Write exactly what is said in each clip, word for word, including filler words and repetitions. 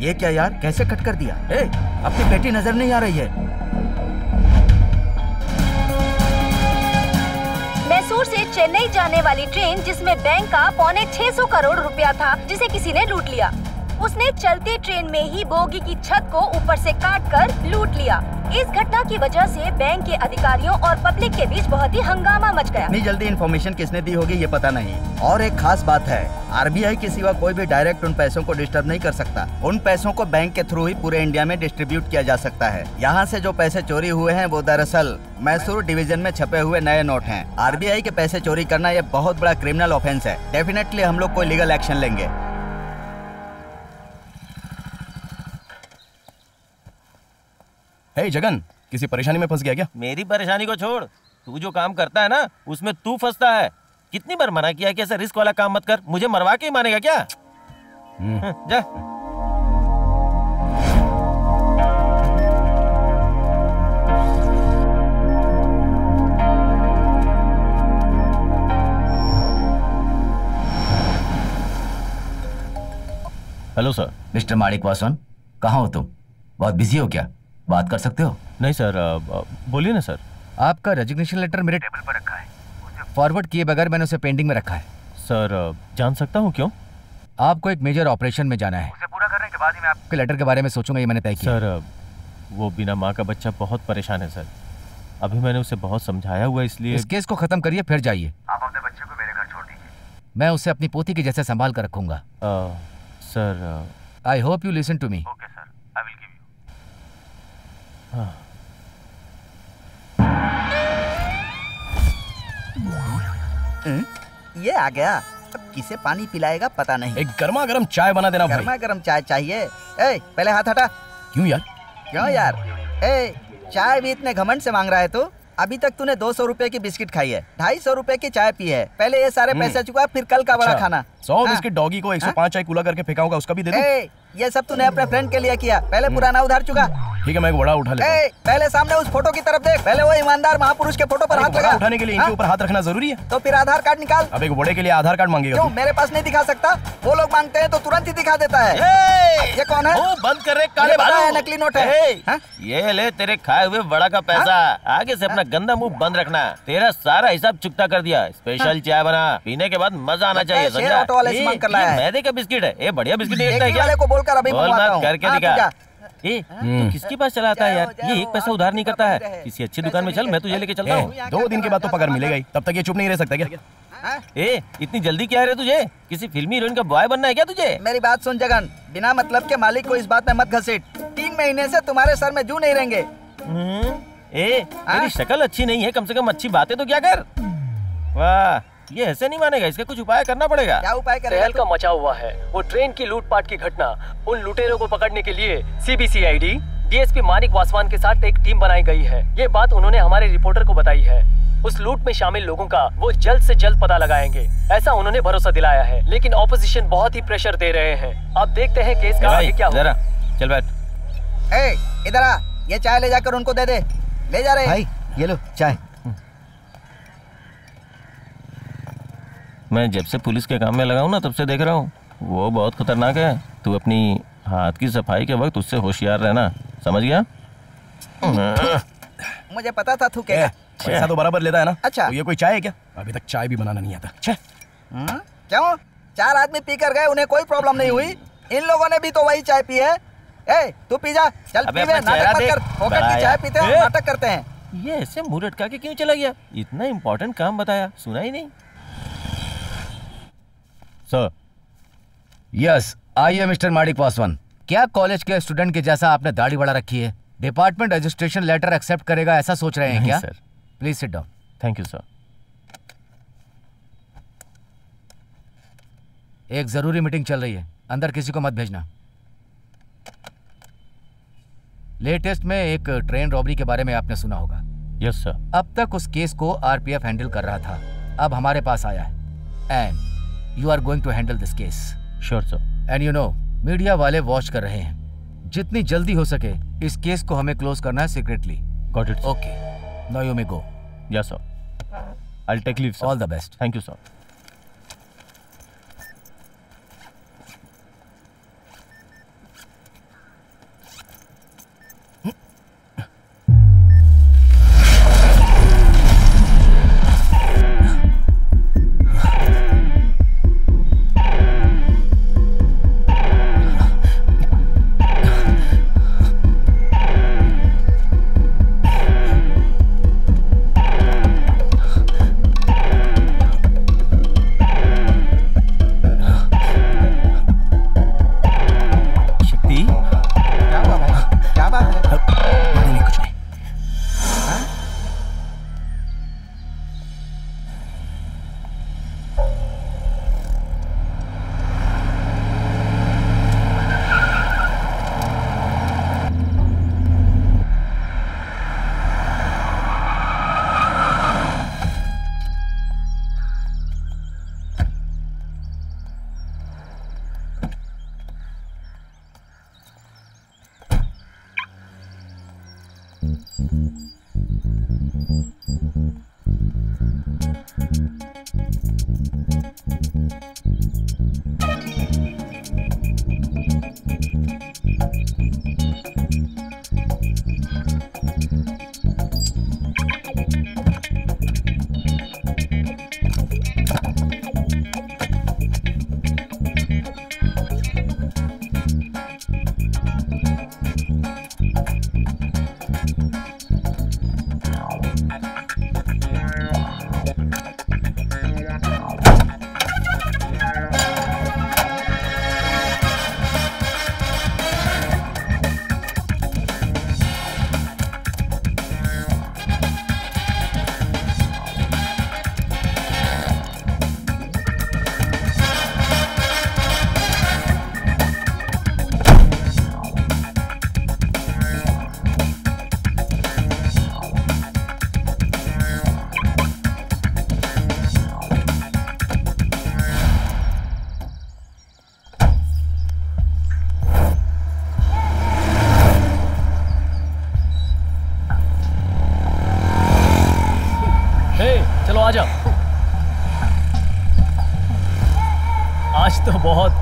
ये क्या यार, कैसे कट कर दिया? ए, अपनी बेटी नजर नहीं आ रही है। मैसूर से चेन्नई जाने वाली ट्रेन जिसमें बैंक का पौने छह सौ करोड़ रुपया था जिसे किसी ने लूट लिया। उसने चलती ट्रेन में ही बोगी की छत को ऊपर से काटकर लूट लिया। इस घटना की वजह से बैंक के अधिकारियों और पब्लिक के बीच बहुत ही हंगामा मच गया। इतनी जल्दी इन्फॉर्मेशन किसने दी होगी ये पता नहीं। और एक खास बात है, आरबीआई के सिवा कोई भी डायरेक्ट उन पैसों को डिस्टर्ब नहीं कर सकता। उन पैसों को बैंक के थ्रू ही पूरे इंडिया में डिस्ट्रीब्यूट किया जा सकता है। यहाँ से जो पैसे चोरी हुए हैं वो दरअसल मैसूर डिवीजन में छपे हुए नए नोट हैं। आरबीआई के पैसे चोरी करना ये बहुत बड़ा क्रिमिनल ऑफेंस है। डेफिनेटली हम लोग कोई लीगल एक्शन लेंगे। हे जगन, किसी परेशानी में फंस गया क्या? मेरी परेशानी को छोड़, तू जो काम करता है ना उसमें तू फंसता है। कितनी बार मना किया कि ऐसा रिस्क वाला काम मत कर। मुझे मरवा के ही मानेगा क्या? जा। Hello sir. मिस्टर माणिकवासन, कहाँ हो तुम? बहुत बिजी हो क्या? बात कर सकते हो? नहीं सर, बोलिए ना सर। आपका रेजिग्नेशन लेटर मेरे टेबल पर रखा है, उसे फॉरवर्ड किए बगैर मैंने उसे पेंडिंग में रखा है। सर जान सकता हूँ क्यों? आपको एक मेजर ऑपरेशन में जाना है, उसे पूरा करने के बाद ही मैं आपके लेटर के बारे में सोचूंगा, ये मैंने तय किया। सर वो बिना माँ का बच्चा बहुत परेशान है सर, अभी मैंने उसे बहुत समझाया हुआ, इसलिए इस केस को खत्म करिए फिर जाइए। आप अपने बच्चे को मेरे घर छोड़ दीजिए, मैं उसे अपनी पोती की जैसे संभाल कर रखूंगा। Sir I hope you listen to me. हाँ। ये आ गया, अब किसे पानी पिलाएगा पता नहीं। एक गर्मा गर्म चाय बना देना। गर्मा गर्म चाय चाहिए। ए, पहले हाथ हटा। क्यों यार? क्यों यार? ए, चाय भी इतने घमंड से मांग रहा है तू? अभी तक तूने दो सौ रूपये की बिस्किट खाई है, ढाई सौ रूपये की चाय पी है। पहले ये सारे पैसे चुका, फिर कल का बड़ा खाना। सौ बिस्किट डॉगी को एक सौ पाँच चाय कूला करके फेंकाऊंगा, उसका भी दे दो। ये सब तूने अपने फ्रेंड के लिए किया, पहले पुराना उधार चुका। ठीक है, मैं एक बड़ा उठा लेता हूं। पहले सामने उस फोटो की तरफ देख, पहले वो ईमानदार महापुरुष के फोटो पर हाथ लगा। उठाने के लिए इनके ऊपर हाथ रखना जरूरी है? तो फिर आधार कार्ड निकाल। अब एक बड़े के लिए आधार कार्ड मांगेगा? क्यों, मेरे पास नहीं दिखा सकता? वो लोग मांगते हैं तो तुरंत ही दिखा देता है। ये कौन है? वो बंद कर रे काले बालों। नकली नोट है ये, ले तेरे खाए हुए बड़ा का पैसा। आगे से अपना गंदा मुंह बंद रखना, तेरा सारा हिसाब चुकता कर दिया। स्पेशल चाय बना, पीने के बाद मजा आना चाहिए। मैदे का बिस्किट है ये, बढ़िया बिस्किट है। ए, तो किसके पास चला आता है यार? ये एक पैसा उधार नहीं करता है। किसी अच्छी दुकान में चल, मैं तुझे लेके चलता हूँ। दो दिन के बाद तो पगार मिलेगा ही, तब तक ये चुप नहीं रह सकता क्या? ए, इतनी जल्दी क्या है तुझे? किसी फिल्मी हीरोइन का बॉय बनना है क्या तुझे? मेरी बात सुन जगन, बिना मतलब के मालिक को इस बात में मत घसीट। तीन महीने से तुम्हारे सर में जू नहीं रहेंगे। ए, तेरी शक्ल अच्छी नहीं है, कम से कम अच्छी बातें तो क्या कर। वाह, ये ऐसे नहीं मानेगा, इसका कुछ उपाय करना पड़ेगा। क्या उपाय करेगा? तहलका मचा हुआ है। वो ट्रेन की लूटपाट की घटना, उन लुटेरों को पकड़ने के लिए सीबीसीआईडी डीएसपी मानिकवासन के साथ एक टीम बनाई गई है। ये बात उन्होंने हमारे रिपोर्टर को बताई है। उस लूट में शामिल लोगों का वो जल्द से जल्द पता लगाएंगे, ऐसा उन्होंने भरोसा दिलाया है। लेकिन ऑपोजिशन बहुत ही प्रेशर दे रहे हैं। अब देखते हैं केस का आगे क्या। चल बैठ इधर आ, ये चाय ले जाकर उनको दे दे। ले जा रहे, ये लो चाय। मैं जब से पुलिस के काम में लगा हूँ ना तब से देख रहा हूँ, वो बहुत खतरनाक है। तू अपनी हाथ की सफाई के वक्त उससे होशियार रहना, समझ गया? मुझे पता था तू क्या पैसा तो बराबर लेता है ना। अच्छा तो ये कोई चाय है क्या? अभी तक चाय भी बनाना नहीं आता। क्यों, चार आदमी पी कर गए, उन्हें कोई प्रॉब्लम नहीं हुई। इन लोगों ने भी तो वही चाय पी है। ए, तू पी जा, चल पी ले, नाटक मत कर। फोकट की चाय पीते हैं, नाटक करते हैं। ये ऐसे मुंह लटका के क्यों चला गया? इतना इम्पोर्टेंट काम बताया, सुना ही नहीं। सर, यस आइए मिस्टर माणिकवासन। क्या कॉलेज के स्टूडेंट के जैसा आपने दाढ़ी बढ़ा रखी है? डिपार्टमेंट रजिस्ट्रेशन लेटर एक्सेप्ट करेगा ऐसा सोच रहे हैं क्या? Sir please sit down. Thank you sir. एक जरूरी मीटिंग चल रही है, अंदर किसी को मत भेजना। लेटेस्ट में एक ट्रेन रॉबरी के बारे में आपने सुना होगा। Yes sir. अब तक उस केस को आरपीएफ हैंडल कर रहा था, अब हमारे पास आया है। And You are going to handle this case. Sure sir. And you know, media वाले वॉच कर रहे हैं, जितनी जल्दी हो सके इस केस को हमें क्लोज करना है secretly. Got it. Okay. Now you may go. Yes sir. I'll take leave sir. All the best. Thank you sir.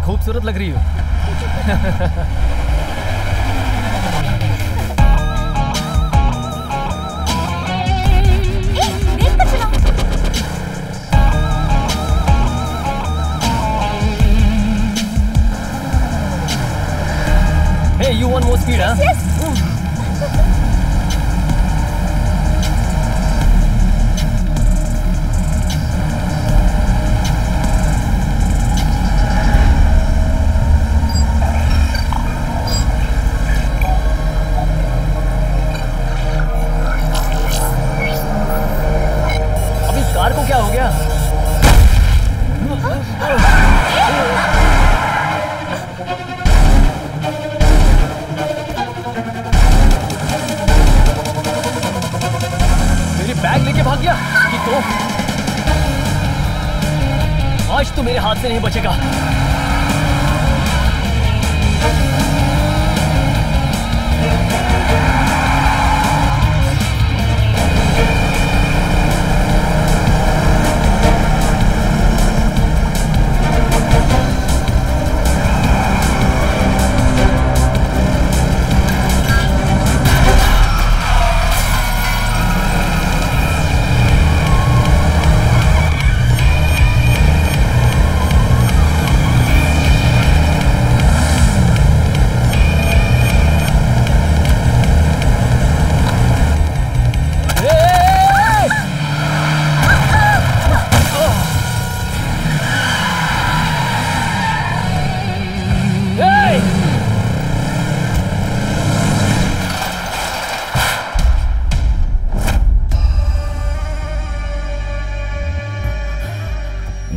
खूबसूरत लग रही हो। Hey, you want more speed? हाँ, नहीं बचेगा।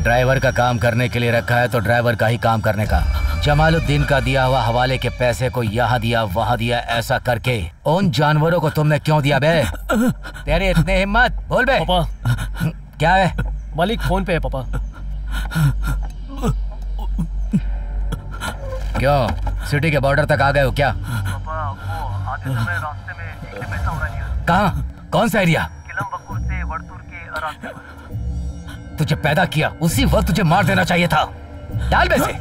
ड्राइवर का काम करने के लिए रखा है तो ड्राइवर का ही काम करने का। जमालुद्दीन का दिया हुआ हवाले के पैसे को यहाँ दिया वहाँ दिया ऐसा करके उन जानवरों को तुमने क्यों दिया बे? तेरे इतने हिम्मत? बोल बे। पापा क्या है? मलिक फोन पे है पापा। क्यों सिटी के बॉर्डर तक आ गए हो क्या? पापा वो आते समय रास्ते में एक एरिया हो रहा है। कहाँ? कौन सा एरिया? किलम्बकूर से वर्तुर के रास्ते पर। तुझे पैदा किया उसी वक्त तुझे मार देना चाहिए था। डाल वैसे।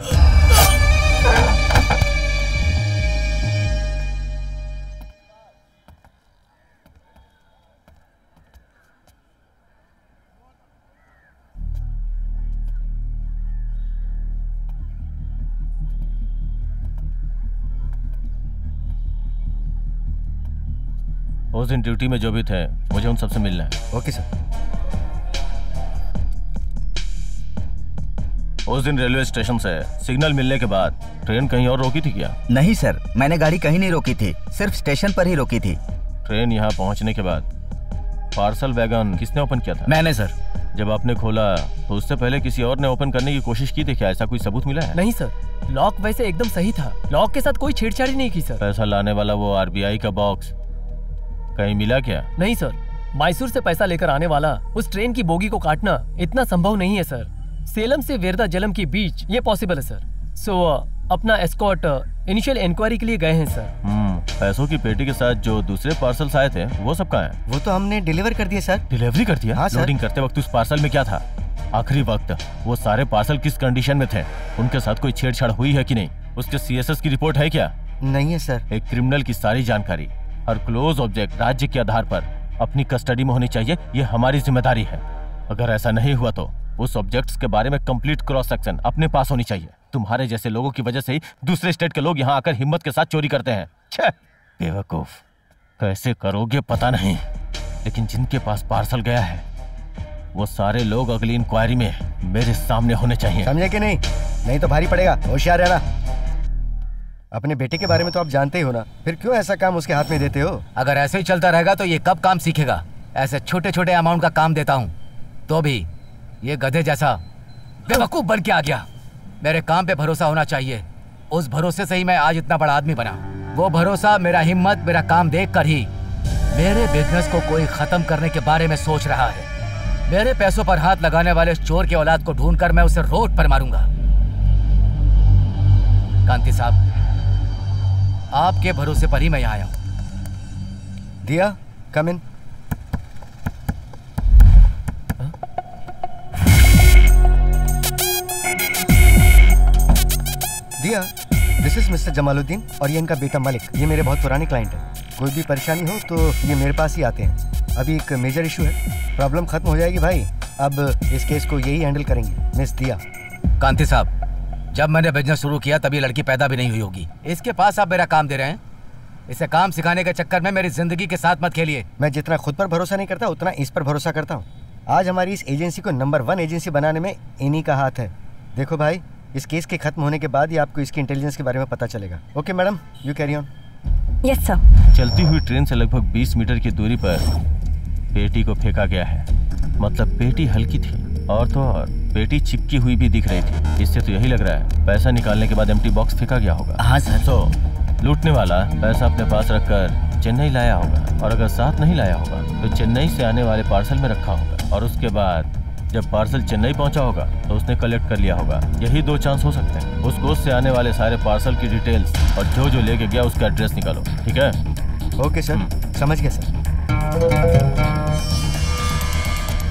उस दिन ड्यूटी में जो भी थे मुझे उन सबसे मिलना है। Okay sir. उस दिन रेलवे स्टेशन से सिग्नल मिलने के बाद ट्रेन कहीं और रोकी थी क्या? नहीं सर, मैंने गाड़ी कहीं नहीं रोकी थी, सिर्फ स्टेशन पर ही रोकी थी। ट्रेन यहाँ पहुँचने के बाद पार्सल वैगन किसने ओपन किया था? मैंने सर। जब आपने खोला तो उससे पहले किसी और ने ओपन करने की कोशिश की थी क्या? ऐसा कोई सबूत मिला है? नहीं सर, लॉक वैसे एकदम सही था, लॉक के साथ कोई छेड़छाड़ी नहीं की सर। पैसा लाने वाला वो आर बी आई का बॉक्स कहीं मिला क्या? नहीं सर, मैसूर से पैसा लेकर आने वाला उस ट्रेन की बोगी को काटना इतना संभव नहीं है सर। सेलम से वेरदा जलम के बीच ये पॉसिबल है सर। सो so, uh, अपना एस्कॉर्ट इनिशियल uh, इंक्वायरी के लिए गए हैं सर। पैसों की पेटी के साथ जो दूसरे पार्सल आए थे वो सब कहाँ है? वो तो हमने डिलीवर कर दिया सर। डिलीवरी कर दिया? हाँ, लोडिंग करते वक्त उस पार्सल में क्या था, आखिरी वक्त वो सारे पार्सल किस कंडीशन में थे, उनके साथ कोई छेड़छाड़ हुई है कि नहीं, उसके सीएसएस की रिपोर्ट है क्या? नहीं है सर। एक क्रिमिनल की सारी जानकारी, हर क्लोज ऑब्जेक्ट राज्य के आधार पर अपनी कस्टडी में होनी चाहिए, ये हमारी जिम्मेदारी है। अगर ऐसा नहीं हुआ तो उस ऑब्जेक्ट्स के बारे में कंप्लीट क्रॉस सेक्शन अपने पास होनी चाहिए। तुम्हारे जैसे लोगों की वजह से ही दूसरे स्टेट के लोग यहाँ आकर हिम्मत के साथ चोरी करते हैं। छे बेवकूफ, कैसे करोगे पता नहीं, लेकिन जिनके पास पार्सल गया है वो सारे लोग अगली इंक्वायरी में मेरे सामने होने चाहिए। समझे कि नहीं? नहीं तो भारी पड़ेगा, होशियार रहना। अपने बेटे के बारे में तो आप जानते ही हो ना, फिर क्यों ऐसा काम उसके हाथ में देते हो? अगर ऐसे ही चलता रहेगा तो ये कब काम सीखेगा। ऐसे छोटे छोटे अमाउंट का काम देता हूँ तो भी ये गधे जैसा बेवकूफ बन के आ गया। मेरे काम पे भरोसा होना चाहिए, उस भरोसे से ही मैं आज इतना बड़ा आदमी बना। वो भरोसा, मेरा हिम्मत, मेरा काम देख कर ही मेरे बिजनेस को कोई खत्म करने के बारे में सोच रहा है। मेरे पैसों पर हाथ लगाने वाले चोर के औलाद को ढूंढ कर मैं उसे रोड पर मारूंगा। कांति साहब, आपके भरोसे पर ही मैं यहाँ आया हूँ। दिया, कम इन। दिया, दिस इज मिस्टर जमालुद्दीन और ये इनका बेटा मलिक। ये मेरे बहुत पुराने क्लाइंट हैं। कोई भी परेशानी हो तो ये मेरे पास ही आते हैं। अभी एक मेजर इशू है, प्रॉब्लम खत्म हो जाएगी भाई। अब इस केस को यही हैंडल करेंगे मिस दिया। कांति साहब, जब मैंने बिजनेस शुरू किया तभी लड़की पैदा भी नहीं हुई होगी। इसके पास आप मेरा काम दे रहे हैं। इसे काम सिखाने के चक्कर में मेरी जिंदगी के साथ मत खेलिए। मैं जितना खुद पर भरोसा नहीं करता उतना इस पर भरोसा करता हूँ। आज हमारी इस एजेंसी को नंबर वन एजेंसी बनाने में इन्हीं का हाथ है। देखो भाई, इस केस के खत्म होने के बाद ही आपको इसकी इंटेलिजेंस के बारे में पता चलेगा। Okay madam, you carry on. Yes sir. चलती हुई ट्रेन से लगभग बीस मीटर की दूरी पर पेटी को फेंका गया है। मतलब पेटी हल्की थी और तो और पेटी चिपकी हुई भी दिख रही थी। इससे तो यही लग रहा है पैसा निकालने के बाद एम्प्टी बॉक्स फेंका गया होगा। हाँ सर। तो लूटने वाला पैसा अपने पास रखकर चेन्नई लाया होगा, और अगर साथ नहीं लाया होगा तो चेन्नई से आने वाले पार्सल में रखा होगा, और उसके बाद जब पार्सल चेन्नई पहुंचा होगा तो उसने कलेक्ट कर लिया होगा। यही दो चांस हो सकते हैं। उस कोच से आने वाले सारे पार्सल की डिटेल्स और जो जो लेके गया उसका एड्रेस निकालो। ठीक है? ओके सर, समझ गया सर।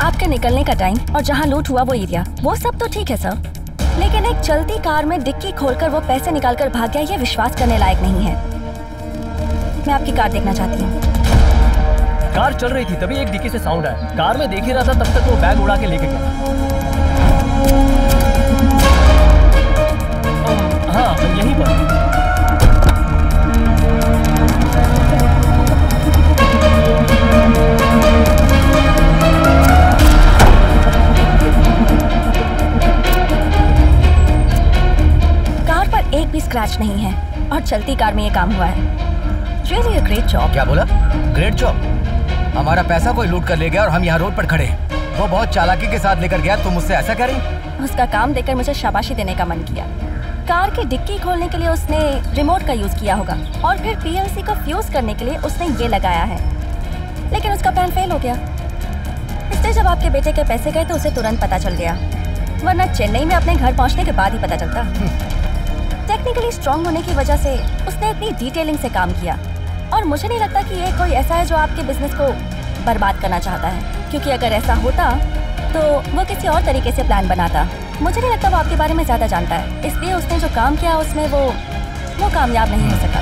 आपके निकलने का टाइम और जहाँ लूट हुआ वो एरिया, वो सब तो ठीक है सर, लेकिन एक चलती कार में डिक्की खोलकर वो पैसे निकालकर भाग गया, ये विश्वास करने लायक नहीं है। मैं आपकी कार देखना चाहती हूँ। कार चल रही थी तभी एक डिक्की से साउंड आया। कार में देख ही रहा था तब तक वो बैग उड़ा के लेके गया। हाँ, यही बात। एक भी स्क्रैच नहीं है और चलती कार में ये काम हुआ है। Really a great job. क्या बोला? Great job? हमारा पैसा कोई लूट कर ले गया और हम यहाँ रोड पर खड़े हैं। वो बहुत चालाकी के साथ लेकर गया, तुम मुझसे ऐसा कर रही? उसका काम देखकर मुझे शाबाशी देने का मन किया। कार की डिक्की खोलने के लिए उसने रिमोट का यूज किया होगा और फिर पीएलसी को फ्यूज करने के लिए उसने ये लगाया है, लेकिन उसका प्लान फेल हो गया। इसलिए जब आपके बेटे के पैसे गए तो उसे तुरंत पता चल गया, वरना चेन्नई में अपने घर पहुँचने के बाद ही पता चलता। टेक्निकली स्ट्रांग होने की वजह से उसने इतनी डिटेलिंग से काम किया, और मुझे नहीं लगता कि ये कोई ऐसा है जो आपके बिजनेस को बर्बाद करना चाहता है, क्योंकि अगर ऐसा होता तो वो किसी और तरीके से प्लान बनाता। मुझे नहीं लगता वो आपके बारे में ज़्यादा जानता है, इसलिए उसने जो काम किया उसमें वो वो कामयाब नहीं हो सका।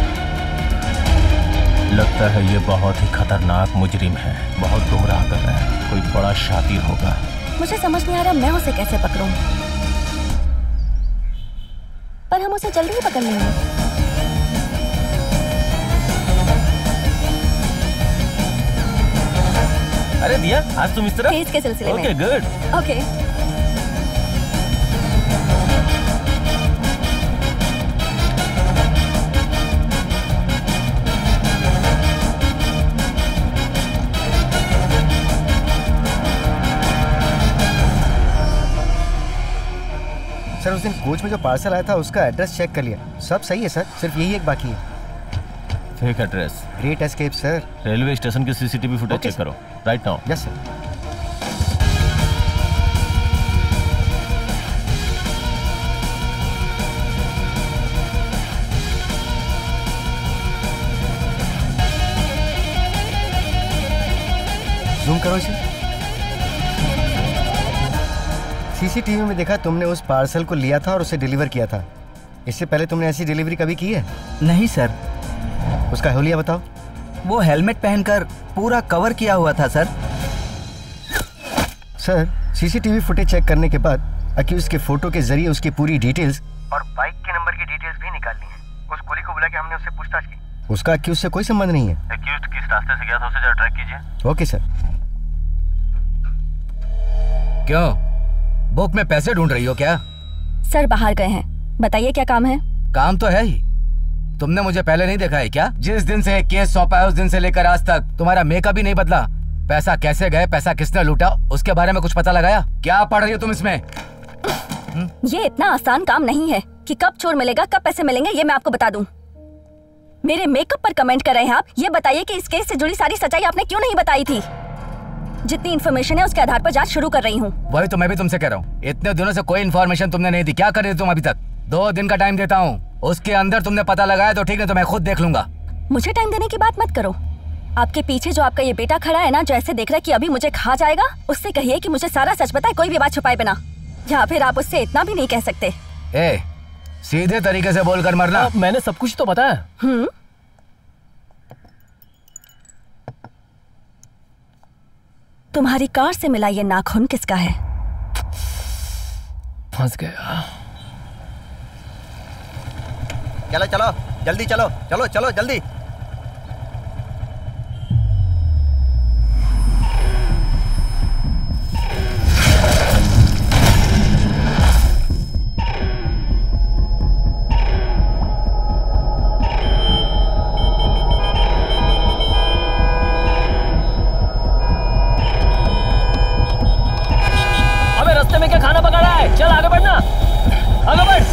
लगता है ये बहुत ही खतरनाक मुजरिम है, बहुत गुमराह कर रहा है, कोई बड़ा शातिर होगा। मुझे समझ नहीं आ रहा मैं उसे कैसे पकड़ूँ, पर हम उसे जल्दी ही पकड़ लेंगे। अरे दिया, आज तुम इस तरह केस के सिलसिले में। Okay good. ओके। सर, उस दिन कोच में जो पार्सल आया था उसका एड्रेस चेक कर लिया, सब सही है सर, सिर्फ यही एक बाकी है। Fake address, great escape sir. Railway station के सीसीटीवी फुटेज चेक करो right now. Yes sir. Zoom करो जी। सीसीटीवी में देखा तुमने उस पार्सल को लिया था और उसे डिलीवर किया था। इससे पहले तुमने ऐसी डिलीवरी कभी की है? नहीं सर। उसका हुलिया बताओ। वो हेलमेट पहनकर पूरा कवर किया हुआ था sir. Sir, CCTV footage check करने के बाद अक्यूज के फोटो के जरिए उसकी पूरी डिटेल्स और बाइक के नंबर की डिटेल्स भी निकालनी है। उस गोली को बुला के हमने उससे पूछताछ की। उसका अक्यूज से कोई संबंध नहीं है। अक्यूज किस रास्ते से गया था उसे जरा ट्रैक कीजिए। Okay sir. क्यों बुक में पैसे ढूंढ रही हो क्या? सर बाहर गए हैं, बताइए क्या काम है? काम तो है ही। तुमने मुझे पहले नहीं देखा है क्या? जिस दिन से केस सौंपा है उस दिन से लेकर आज तक तुम्हारा मेकअप ही नहीं बदला। पैसा कैसे गए, पैसा किसने लूटा, उसके बारे में कुछ पता लगाया? क्या पढ़ रही हो तुम इसमें? हुँ? ये इतना आसान काम नहीं है कि कब चोर मिलेगा कब पैसे मिलेंगे ये मैं आपको बता दूं। मेरे मेकअप पर कमेंट कर रहे हैं आप। ये बताइए कि इस केस से जुड़ी सारी सच्चाई आपने क्यों नहीं बताई थी? जितनी इन्फॉर्मेशन है उसके आधार पर जांच शुरू कर रही हूँ। वही तो मैं भी तुमसे कह रहा हूँ, इतने दिनों से कोई इन्फॉर्मेशन तुमने नहीं दी। क्या कर रहे हो तुम? अभी तक दो दिन का टाइम देता हूँ, उसके अंदर तुमने पता लगाया तो ठीक है, तो मैं खुद देख लूंगा। मुझे टाइम देने की बात मत करो। आपके पीछे जो आपका ये बेटा खड़ा है ना, जो ऐसे देख रहा है कि अभी मुझे खा जाएगा, उससे कहिए कि मुझे सारा सच बताए, कोई भी बात छुपाए बिना। या फिर आप उससे इतना भी नहीं कह सकते। ए, सीधे तरीके से बोल कर मरना। मैंने सब कुछ तो बताया। हम्म, तुम्हारी कार से मिला ये नाखून किसका है? फंस गया। चलो चलो जल्दी, चलो चलो चलो जल्दी। अबे रास्ते में क्या खाना पका रहा है? चल आगे बढ़ना, आगे बढ़।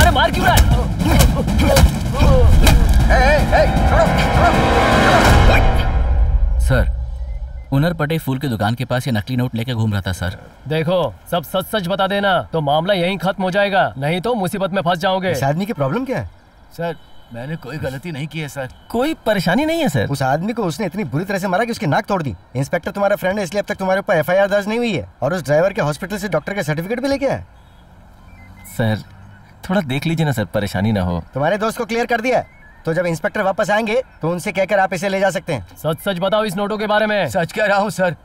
अरे मार क्यों रहा है? सर, उनरपटे फूल की दुकान के पास ये नकली नोट लेके घूम रहा था सर। देखो, सब सच सच बता देना तो मामला यहीं खत्म हो जाएगा, नहीं तो मुसीबत में फंस जाओगे। इस आदमी की प्रॉब्लम क्या है? सर मैंने कोई गलती नहीं की है सर। कोई परेशानी नहीं है सर। उस आदमी को उसने इतनी बुरी तरह से मारा कि उसकी नाक तोड़ दी। इंस्पेक्टर तुम्हारा फ्रेंड है इसलिए अब तक तुम्हारे ऊपर एफ आई आर दर्ज नहीं हुई है, और उस ड्राइवर के हॉस्पिटल से डॉक्टर का सर्टिफिकेट भी लेके आया। सर थोड़ा देख लीजिए ना सर, परेशानी ना हो। तुम्हारे दोस्त को क्लियर कर दिया, तो जब इंस्पेक्टर वापस आएंगे तो उनसे कहकर आप इसे ले जा सकते हैं। सच सच बताओ इस नोटों के बारे में। सच कह रहा हूँ सर,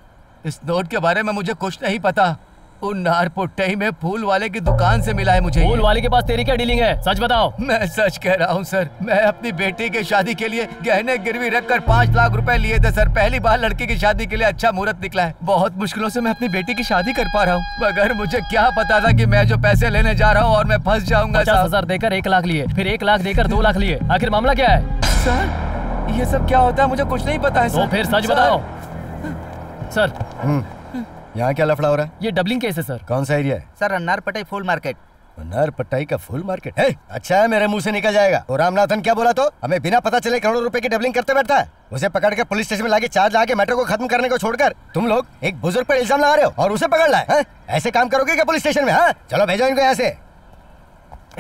इस नोट के बारे में मुझे कुछ नहीं पता। उन नारपट्टी में फूल वाले की दुकान से मिला है मुझे। फूल वाले के पास तेरी क्या डीलिंग है? सच बताओ। मैं सच कह रहा हूँ सर, मैं अपनी बेटी की शादी के लिए गहने गिरवी रखकर पाँच लाख रुपए लिए थे सर। पहली बार लड़की की शादी के लिए अच्छा मुहूर्त निकला है। बहुत मुश्किलों से मैं अपनी बेटी की शादी कर पा रहा हूँ, मगर मुझे क्या पता था कि मैं जो पैसे लेने जा रहा हूँ और मैं फंस जाऊंगा। पचास हजार देकर एक लाख लिए, फिर एक लाख देकर दो लाख लिए, आखिर मामला क्या है? सर ये सब क्या होता है मुझे कुछ नहीं पता है सर। फिर सच बताओ सर। यहाँ क्या लफड़ा हो रहा है? ये डबलिंग केस है सर। कौन सा एरिया है? सर नारपट्टाई फूल मार्केट। नारपट्टाई का फूल मार्केट है? अच्छा है मेरे मुंह से निकल जाएगा। और रामनाथन क्या बोला? तो हमें बिना पता चले करोड़ों रुपए की डबलिंग करते बैठता है। उसे पकड़ के पुलिस स्टेशन में लाके चार्ज लाके मेट्रो को खत्म करने को छोड़कर तुम लोग एक बुजुर्ग पर इल्जाम लगा रहे हो और उसे पकड़ लाए है? ऐसे काम करोगे क्या पुलिस स्टेशन में? हाँ चलो भेजो इनको यहाँ से।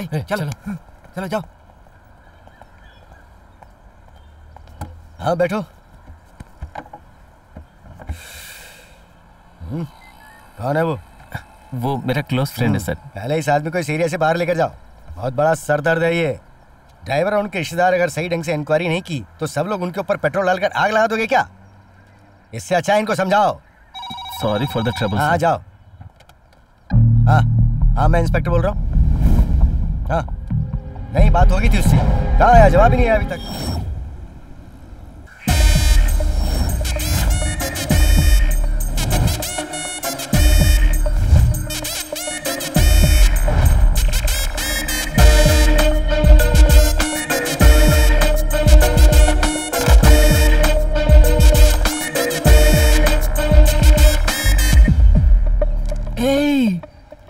चलो चलो जाओ। हाँ बैठो। कौन है वो? वो मेरा क्लोज फ्रेंड है सर। पहले इस आदमी को इस एरिया से बाहर लेकर जाओ, बहुत बड़ा सर दर्द है ये। ड्राइवर और उनके रिश्तेदार अगर सही ढंग से इंक्वायरी नहीं की तो सब लोग उनके ऊपर पेट्रोल डालकर आग लगा दोगे क्या? इससे अच्छा इनको समझाओ। Sorry for the trouble. हाँ जाओ। हाँ हाँ मैं इंस्पेक्टर बोल रहा हूँ। हाँ नहीं बात होगी थी उससे, कहाँ आया? जवाब ही नहीं आया अभी तक।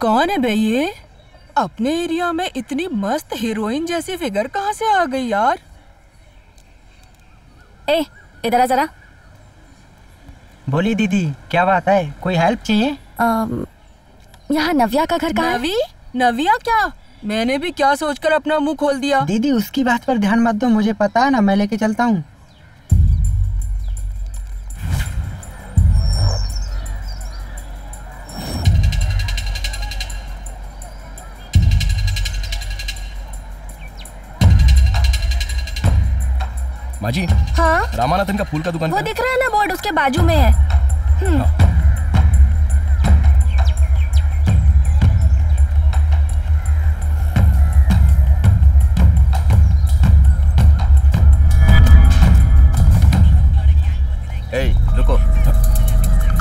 कौन है बे ये? अपने एरिया में इतनी मस्त हीरोइन जैसी फिगर कहाँ से आ गई यार? ए इधर आ जरा। बोली दीदी क्या बात है, कोई हेल्प चाहिए? यहाँ नव्या का घर कहाँ है? नवी? नव्या क्या? मैंने भी क्या सोचकर अपना मुंह खोल दिया। दीदी उसकी बात पर ध्यान मत दो, मुझे पता है ना, मैं लेके चलता हूँ। माँ जी। हाँ? रामानाथन का फूल का दुकान वो दिख रहा है ना, बोर्ड उसके बाजू में है। हाँ। ए, रुको,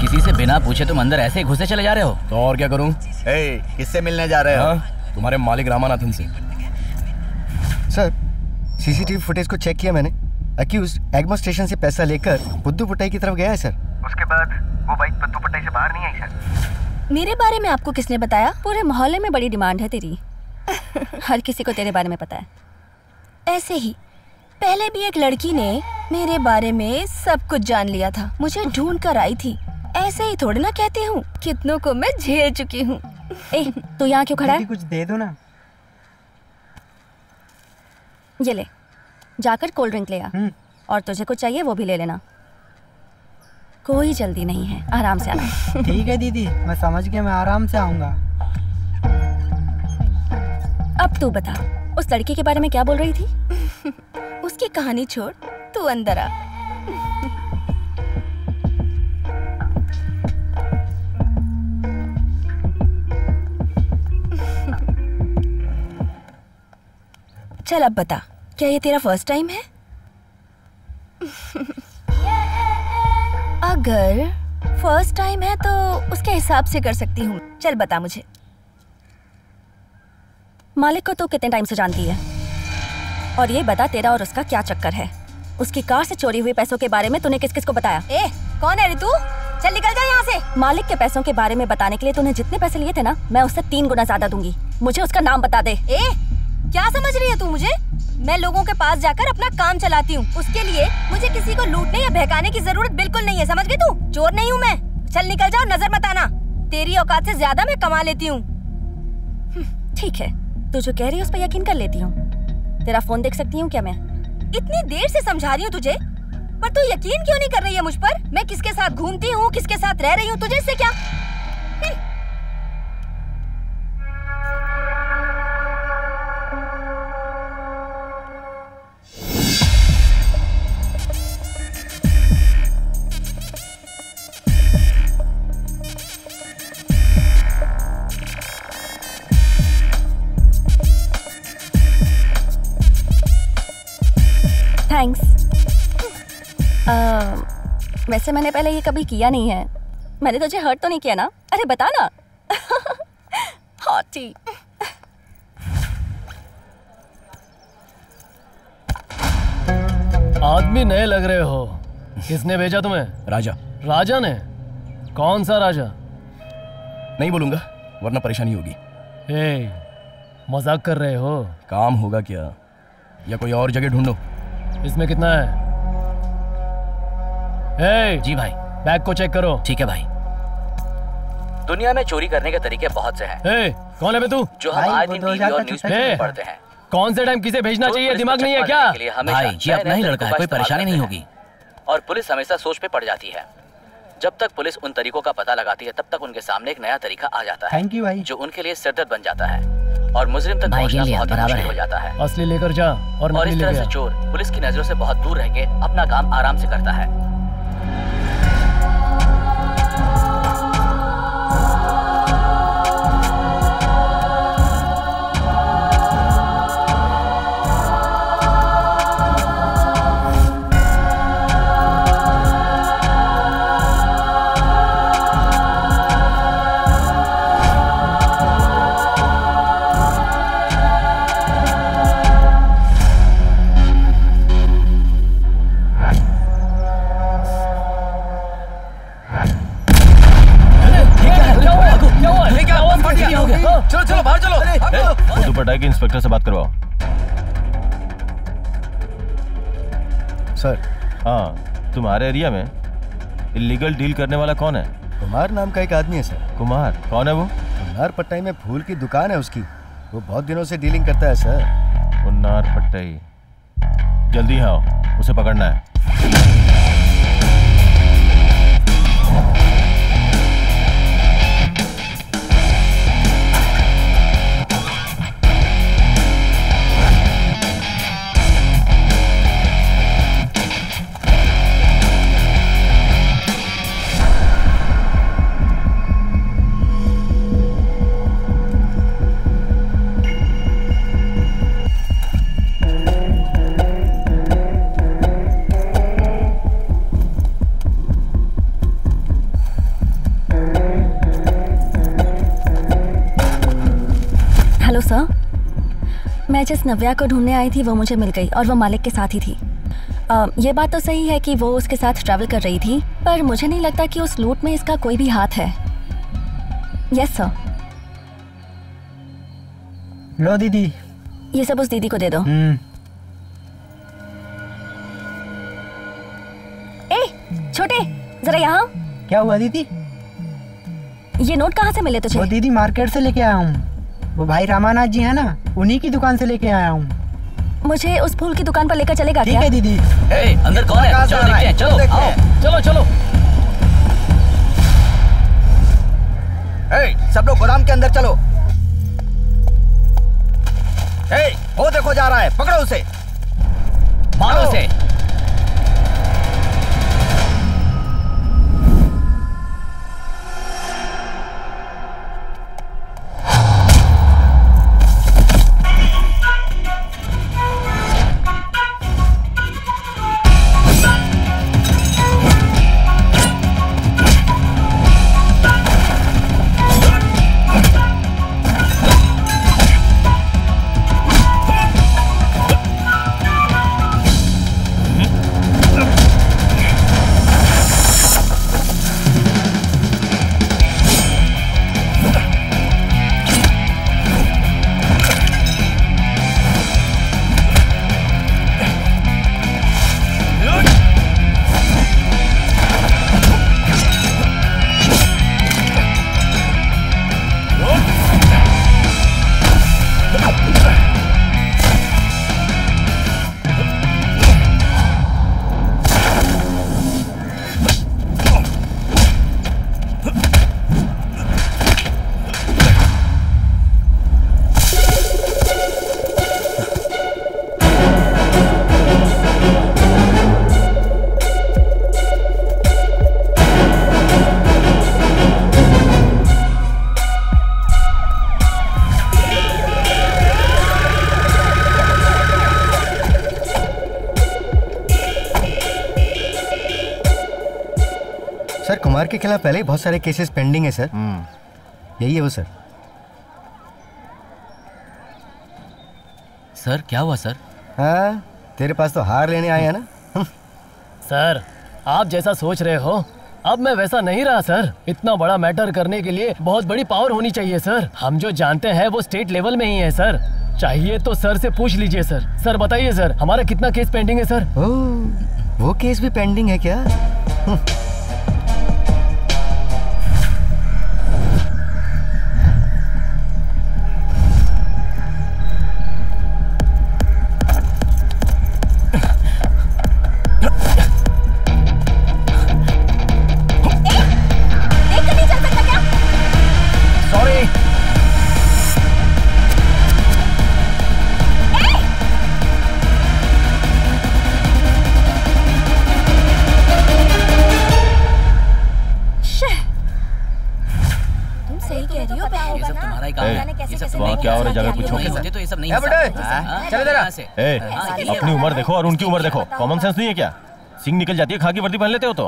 किसी से बिना पूछे तुम अंदर ऐसे ही घुसे चले जा रहे हो। तो और क्या करूं? ए, किससे मिलने जा रहे हो? हाँ, तुम्हारे मालिक रामानाथन से। सर, सीसीटीवी फुटेज को चेक किया मैंने। अक्यूज्ड एग्मो स्टेशन से पैसा लेकर बुद्धू पटाई की तरफ गया है सर। उसके बाद वो बाइक बुद्धू पटाई से बाहर नहीं आई सर। मेरे बारे में आपको किसने बताया? पूरे मोहल्ले में बड़ी डिमांड है तेरी। हर किसी को तेरे बारे में पता है। ऐसे ही पहले भी एक लड़की ने मेरे बारे में सब कुछ जान लिया था, मुझे ढूंढ कर आई थी। ऐसे ही थोड़ी ना कहती हूँ, कितनों को मैं झेल चुकी हूँ। ए, तो यहाँ क्यों खड़ा है? कुछ दे दो ना। ये ले, जाकर कोल्ड ड्रिंक ले आ, और तुझे कुछ चाहिए वो भी ले लेना। कोई जल्दी नहीं है, आराम से आना। ठीक है दीदी, मैं समझ गया, मैं आराम से आऊंगा। अब तू बता, उस लड़की के बारे में क्या बोल रही थी? उसकी कहानी छोड़, तू अंदर आ। चल अब बता, क्या ये तेरा फर्स्ट टाइम है? अगर फर्स्ट टाइम है तो उसके हिसाब से कर सकती हूँ। चल बता मुझे, मालिक को तो कितने टाइम से जानती है? और ये बता, तेरा और उसका क्या चक्कर है? उसकी कार से चोरी हुए पैसों के बारे में तूने किस किस को बताया? ए, कौन है रितु? चल निकल जा यहाँ से। मालिक के पैसों के बारे में बताने के लिए तूने जितने पैसे लिए थे ना, मैं उससे तीन गुना ज्यादा दूंगी। मुझे उसका नाम बता दे। ए, क्या समझ रही है तू मुझे? मैं लोगों के पास जाकर अपना काम चलाती हूँ, उसके लिए मुझे किसी को लूटने या बहकाने की जरूरत बिल्कुल नहीं है, समझ गई तू? चोर नहीं हूँ मैं। चल निकल जाओ, नजर मत आना। तेरी औकात से ज्यादा मैं कमा लेती हूँ। ठीक है, तू जो कह रही है उस पर यकीन कर लेती हूँ। तेरा फोन देख सकती हूँ क्या मैं? इतनी देर से समझा रही हूँ तुझे, पर तू यकीन क्यों नहीं कर रही है मुझ पर? मैं किसके साथ घूमती हूँ, किसके साथ रह रही हूँ, तुझे इससे क्या? थैंक्स। uh, वैसे मैंने पहले ये कभी किया नहीं है। मैंने तुझे हर्ट तो नहीं किया ना? अरे बता ना। हॉटी। आदमी नए लग रहे हो। किसने भेजा तुम्हें? राजा। राजा ने? कौन सा राजा? नहीं बोलूंगा वरना परेशानी होगी। ए, मजाक कर रहे हो? काम होगा क्या, या कोई और जगह ढूंढो। इसमें कितना है? ए, जी भाई। बैग को चेक करो। ठीक है भाई। दुनिया में चोरी करने के तरीके बहुत से हैं। ए, कौन है बे तू? जो हम आज टीवी और न्यूज़पेपर में पढ़ते हैं। कौन से टाइम किसे भेजना चाहिए, दिमाग नहीं है क्या? भाई, ये अपना ही लड़का है, कोई परेशानी नहीं होगी। और पुलिस हमेशा सोच पे पड़ जाती है। जब तक पुलिस उन तरीकों का पता लगाती है, तब तक उनके सामने एक नया तरीका आ जाता है। थैंक यू भाई। जो उनके लिए सिरदर्द बन जाता है और मुजरिम तक पहुंचना बहुत मुश्किल हो जाता है। असली लेकर जा और और इस तरह से चोर पुलिस की नजरों से बहुत दूर रहकर अपना काम आराम से करता है। के इंस्पेक्टर से बात करवाओ। सर। हाँ, तुम्हारे एरिया में इलीगल डील करने वाला कौन है? कुमार नाम का एक आदमी है सर। कुमार? कौन है वो? नारपट्टाई में फूल की दुकान है उसकी, वो बहुत दिनों से डीलिंग करता है सर। नारपट्टाई, जल्दी आओ, उसे पकड़ना है। मैं जिस नव्या को ढूंढने आई थी वो मुझे मिल गई और वो मालिक के साथ ही थी। आ, ये बात तो सही है कि वो उसके साथ ट्रैवल कर रही थी, पर मुझे नहीं लगता कि उस लूट में इसका कोई भी हाथ है। Yes sir. लो दीदी, ये सब उस दीदी को दे दो। ए, छोटे जरा यहाँ। क्या हुआ दीदी? ये नोट कहाँ से मिले तुझे? वो दीदी मार्केट से लेके आया हूँ। वो भाई रामानाथ जी है ना, उन्हीं की दुकान से लेके आया हूँ। मुझे उस फूल की दुकान पर लेकर चलेगा क्या? ठीक है दीदी। ए, अंदर कौन है? चलो देखते हैं। चलो आओ, चलो चलो। ए, सब लोग गोदाम के अंदर चलो। ए, वो देखो जा रहा है, पकड़ो उसे, मारो उसे। के खिलाफ पहले ही बहुत सारे केसेस पेंडिंग है सर। यही है वो सर। सर क्या हुआ सर? हाँ, तेरे पास तो हार लेने आए हैं ना। सर आप जैसा सोच रहे हो अब मैं वैसा नहीं रहा सर। इतना बड़ा मैटर करने के लिए बहुत बड़ी पावर होनी चाहिए सर। हम जो जानते हैं वो स्टेट लेवल में ही है सर। चाहिए तो सर से पूछ लीजिए सर। सर बताइए सर, हमारा कितना केस पेंडिंग है सर? ओ, वो केस भी पेंडिंग है क्या? अपनी उम्र देखो और उनकी उम्र देखो, कॉमन सेंस नहीं है क्या? सिंह निकल जाती है, खाकी वर्दी पहन लेते हो। तो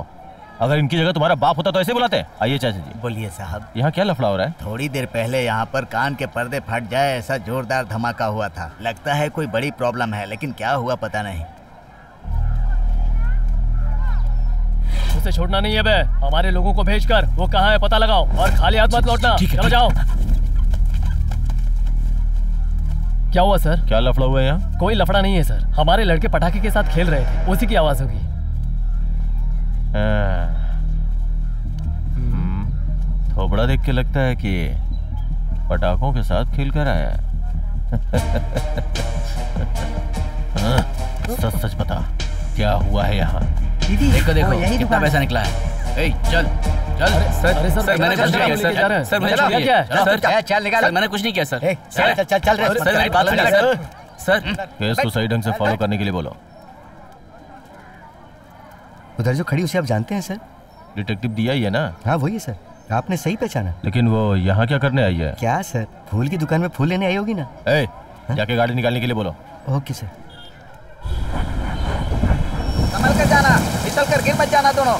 अगर इनकी जगह तुम्हारा बाप होता तो ऐसे बुलाते। आइए चाचा जी। बोलिए साहब। यहाँ क्या लफड़ा हो रहा है? थोड़ी देर पहले यहाँ पर कान के पर्दे फट जाए ऐसा जोरदार धमाका हुआ था। लगता है कोई बड़ी प्रॉब्लम है, लेकिन क्या हुआ पता नहीं। उसे छोड़ना नहीं है बे। हमारे लोगों को भेज कर वो कहाँ है पता लगाओ और खाली हाथ मत लौटना। चलो जाओ। क्या हुआ सर? क्या लफड़ा हुआ है यहाँ? कोई लफड़ा नहीं है सर। हमारे लड़के पटाखे के साथ खेल रहे थे, उसी की आवाज होगी। थोबड़ा देख के लगता है कि पटाखों के साथ खेल कर आया है। सच सच बता क्या हुआ है यहाँ? देखो देखो कितना पैसा निकला है। ए, चल चल। अरे सर, सर मैंने कुछ नहीं किया सर। सर मैंने कुछ नहीं किया सर। चल चल निकाल। मैंने कुछ नहीं किया सर। चल चल चल रहे। सर मेरी बात सुनिए सर। सर केस को सही ढंग से फॉलो करने के लिए बोलो। उधर जो खड़ी उसे आप जानते हैं सर? डिटेक्टिव दिया ही है ना? हाँ वही है सर। आपने सही पहचाना। लेकिन वो यहाँ क्या करने आई है? क्या सर, फूल की दुकान में फूल लेने आई होगी ना। ए, जाके गाड़ी निकालने के लिए बोलो। Okay sir. संभल कर जाना, फिसल कर गिर मत जाना दोनों।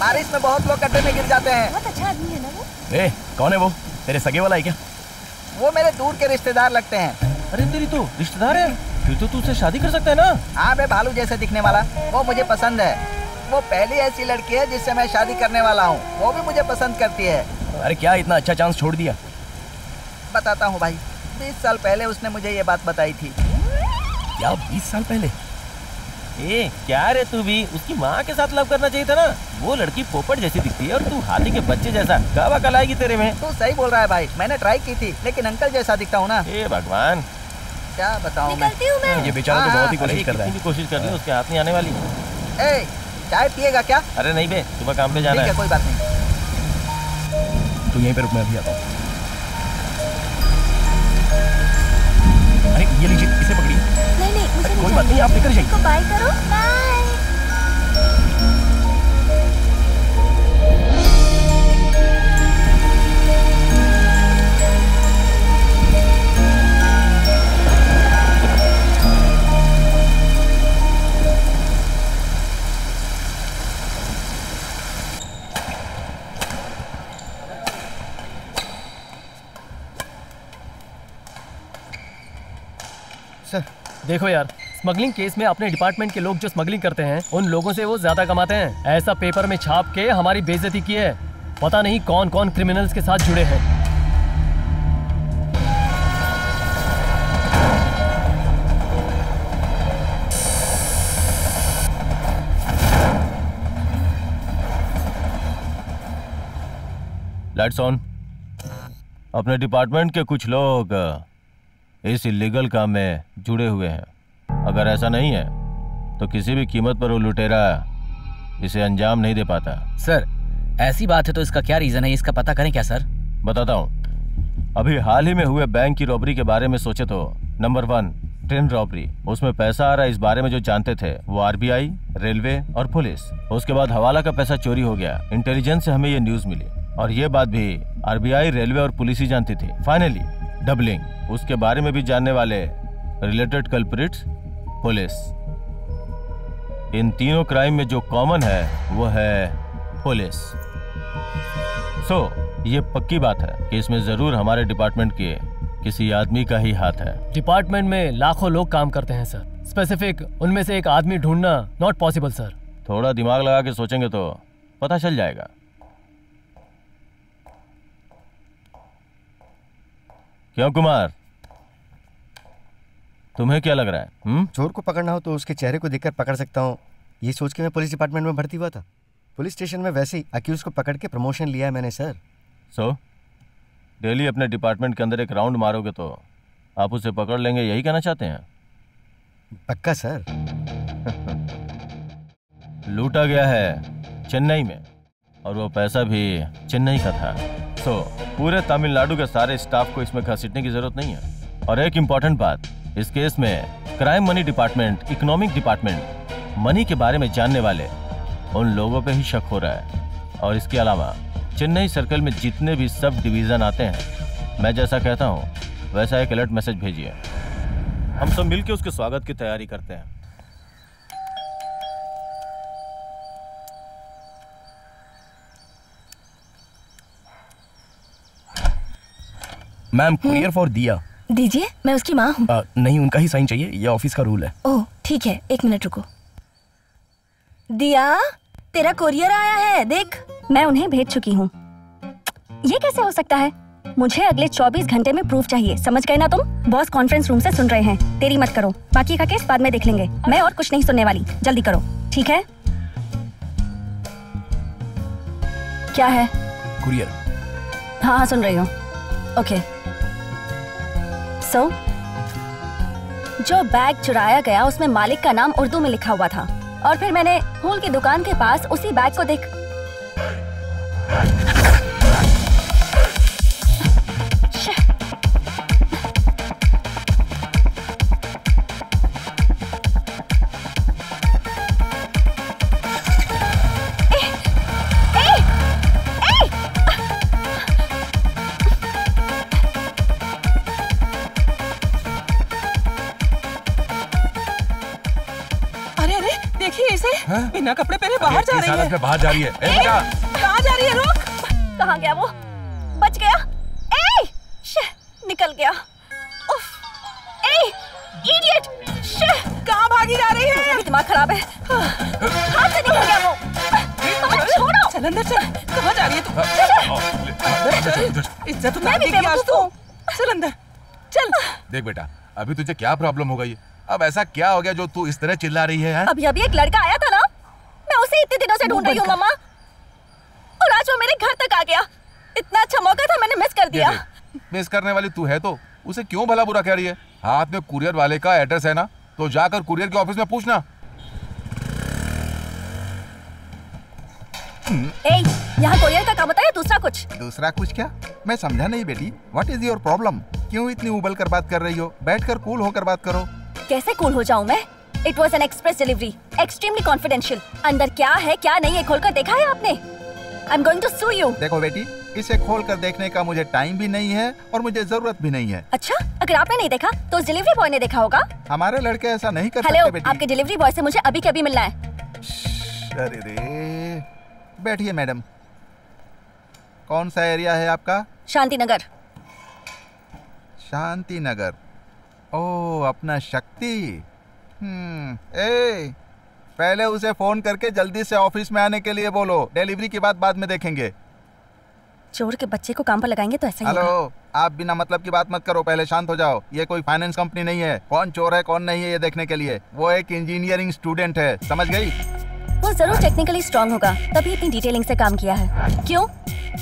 बारिश में बहुत लोग गड्ढे में गिर जाते हैं। बहुत अच्छा आदमी है ना वो। ए, कौन है वो? तेरे सगे वाला है क्या? वो मेरे दूर के रिश्तेदार लगते हैं। अरे मेरी तो रिश्तेदार है, फिर तो तू उससे शादी कर सकता है ना। हाँ बे, भालू जैसे दिखने वाला वो मुझे पसंद है। वो पहली ऐसी लड़की है जिससे मैं शादी करने वाला हूँ, वो भी मुझे पसंद करती है। अरे क्या इतना अच्छा चांस छोड़ दिया। बताता हूँ भाई, बीस साल पहले उसने मुझे ये बात बताई थी। क्या बीस साल पहले? ए, क्या रे तू भी उसकी माँ के साथ लव करना चाहिए था ना। वो लड़की पोपट जैसी दिखती है और तू हाथी के बच्चे जैसा, कावा कलाएगी तेरे में। तू सही बोल रहा है भाई, मैंने ट्राई की थी, लेकिन अंकल जैसा दिखता हूँ ना। हे भगवान, क्या बताऊँ मैं? ये बेचारा तो बहुत ही कोशिश कर रहा है। कोशिश कर रही है, उसके हाथ नहीं आने वाली। ए, चाय पिएगा क्या? अरे नहीं बे, सुबह काम पे जाना है। कोई बात नहीं, तू यहीं पे रुक, मैं अभी आता हूँ। अरे ये लीजिए, इसे पकड़िए। नहीं नहीं, मुझे कोई बात नहीं, आप लेकर जाइए। इसको बाय करो। बाय। सर देखो यार, स्मगलिंग केस में अपने डिपार्टमेंट के लोग जो स्मगलिंग करते हैं उन लोगों से वो ज्यादा कमाते हैं। ऐसा पेपर में छाप के हमारी बेइज्जती की है। पता नहीं कौन कौन क्रिमिनल्स के साथ जुड़े हैं। Lights on. अपने डिपार्टमेंट के कुछ लोग इस इलीगल काम में जुड़े हुए हैं। अगर ऐसा नहीं है तो किसी भी कीमत पर वो लुटेरा इसे अंजाम नहीं दे पाता। सर ऐसी बात है तो इसका क्या रीजन है, इसका पता करें क्या सर? बताता हूँ। अभी हाल ही में हुए बैंक की रॉबरी के बारे में सोचे तो नंबर वन ट्रेन रॉबरी, उसमें पैसा आ रहा है इस बारे में जो जानते थे वो आर बी आई, रेलवे और पुलिस। उसके बाद हवाला का पैसा चोरी हो गया। इंटेलिजेंस से हमें ये न्यूज मिली और ये बात भी आर बी आई, रेलवे और पुलिस ही जानती थी। फाइनली डबलिंग, उसके बारे में भी जानने वाले रिलेटेड कल्प्रिट्स पुलिस। इन तीनों क्राइम में जो कॉमन है वो है पुलिस। सो so, ये पक्की बात है कि इसमें जरूर हमारे डिपार्टमेंट के किसी आदमी का ही हाथ है। डिपार्टमेंट में लाखों लोग काम करते हैं सर, स्पेसिफिक उनमें से एक आदमी ढूंढना नॉट पॉसिबल सर। थोड़ा दिमाग लगा के सोचेंगे तो पता चल जाएगा। क्यों कुमार, तुम्हें क्या लग रहा है? हुँ? चोर को पकड़ना हो तो उसके चेहरे को देखकर पकड़ सकता हूँ, ये सोच के मैं पुलिस डिपार्टमेंट में भर्ती हुआ था। पुलिस स्टेशन में वैसे ही अक्यूज को पकड़ के प्रमोशन लिया है मैंने सर। सो so, डेली अपने डिपार्टमेंट के अंदर एक राउंड मारोगे तो आप उसे पकड़ लेंगे, यही कहना चाहते हैं? पक्का सर। लूटा गया है चेन्नई में और वो पैसा भी चेन्नई का था। तो so, पूरे तमिलनाडु के सारे स्टाफ को इसमें घसीटने की जरूरत नहीं है। और एक इम्पोर्टेंट बात, इस केस में crime money department, economic department, money के बारे में जानने वाले उन लोगों पे ही शक हो रहा है। और इसके अलावा चेन्नई सर्कल में जितने भी सब डिवीज़न आते हैं, मैं जैसा कहता हूँ वैसा एक अलर्ट मैसेज भेजिए। हम सब मिलकर उसके स्वागत की तैयारी करते हैं। मैम, कुरियर फॉर दिया दीजिए, मैं उसकी माँ हूँ। नहीं, उनका ही साइन चाहिए, ये ऑफिस का रूल है। ओह ठीक है, एक मिनट रुको। दिया, तेरा कुरियर आया है, देख। मैं उन्हें भेज चुकी हूँ। ये कैसे हो सकता है? मुझे अगले चौबीस घंटे में प्रूफ चाहिए, समझ गए ना तुम? बॉस कॉन्फ्रेंस रूम से सुन रहे हैं, तेरी मत करो। बाकी का केस बाद में देख लेंगे, मैं और कुछ नहीं सुनने वाली। जल्दी करो, ठीक है? क्या है? कुरियर। हाँ हाँ सुन रही हूँ। Okay okay. सो so, जो बैग चुराया गया उसमें मालिक का नाम उर्दू में लिखा हुआ था और फिर मैंने फूल की दुकान के पास उसी बैग को देख। बिना कपड़े पहने बाहर जा रही है। बाहर जा रही है। कहाँ जा रही है? रुक, कहाँ गया वो? बच गया। ए, निकल गया। उफ, इडियट! शिट! कहाँ भागी जा रही है? दिमाग खराब है। हाथ से निकल गया वो। पापा छोड़ो। चल अंदर चल। कहाँ जा रही है तू? चल। इज्जत तो मैं भी बेवकूफ हूँ। चल अंदर। चल। देख बेटा, अभी तुझे क्या प्रॉब्लम हो गई? अब ऐसा क्या हो गया जो तू इस तरह चिल्ला रही है? अभी अभी एक लड़का आया था ना, मैं उसे इतने दिनों से ढूंढ रही हूँ मामा, और आज वो मेरे घर तक आ गया। इतना अच्छा मौका था, मैंने मिस कर दिया। मिस करने वाली तू है तो उसे क्यों भला बुरा कह रही है? हाथ में कुरियर वाले का एड्रेस है ना, तो जाकर कुरियर के ऑफिस में पूछना। ए, यहाँ कुरियर का काम होता है दूसरा कुछ? दूसरा कुछ क्या? मैं समझा नहीं बेटी। What is your problem? क्यों इतनी उबल कर बात कर रही हो? बैठकर कूल होकर बात करो। कैसे कूल हो जाऊँ मैं? It was an express delivery, extremely confidential. अंदर क्या है क्या नहीं है खोलकर देखा है आपने? I am going to sue you. देखो बेटी, इसे खोल कर देखने का मुझे टाइम भी नहीं है और मुझे जरूरत भी नहीं है। अच्छा, अगर आपने नहीं देखा तो उस डिलीवरी बॉय ने देखा होगा। हमारे लड़के ऐसा नहीं कर सकते बेटी। आपके डिलीवरी बॉय से मुझे अभी के अभी मिलना है। अरे रे, बैठिए मैडम। कौन सा एरिया है आपका? शांति नगर। शांति नगर। ओ, अपना शक्ति। हम्म, ए, पहले उसे फोन करके जल्दी से ऑफिस में आने के लिए बोलो। डिलीवरी की बात बाद में देखेंगे। चोर के बच्चे को काम पर लगाएंगे तो ऐसा ही होगा। हेलो, आप बिना मतलब की बात मत करो, पहले शांत हो जाओ। ये कोई फाइनेंस कंपनी नहीं है। कौन चोर है कौन नहीं है ये देखने के लिए, वो एक इंजीनियरिंग स्टूडेंट है, समझ गई? वो जरूर टेक्निकली स्ट्रांग होगा, तभी इतनी डिटेलिंग से काम किया है। क्यों?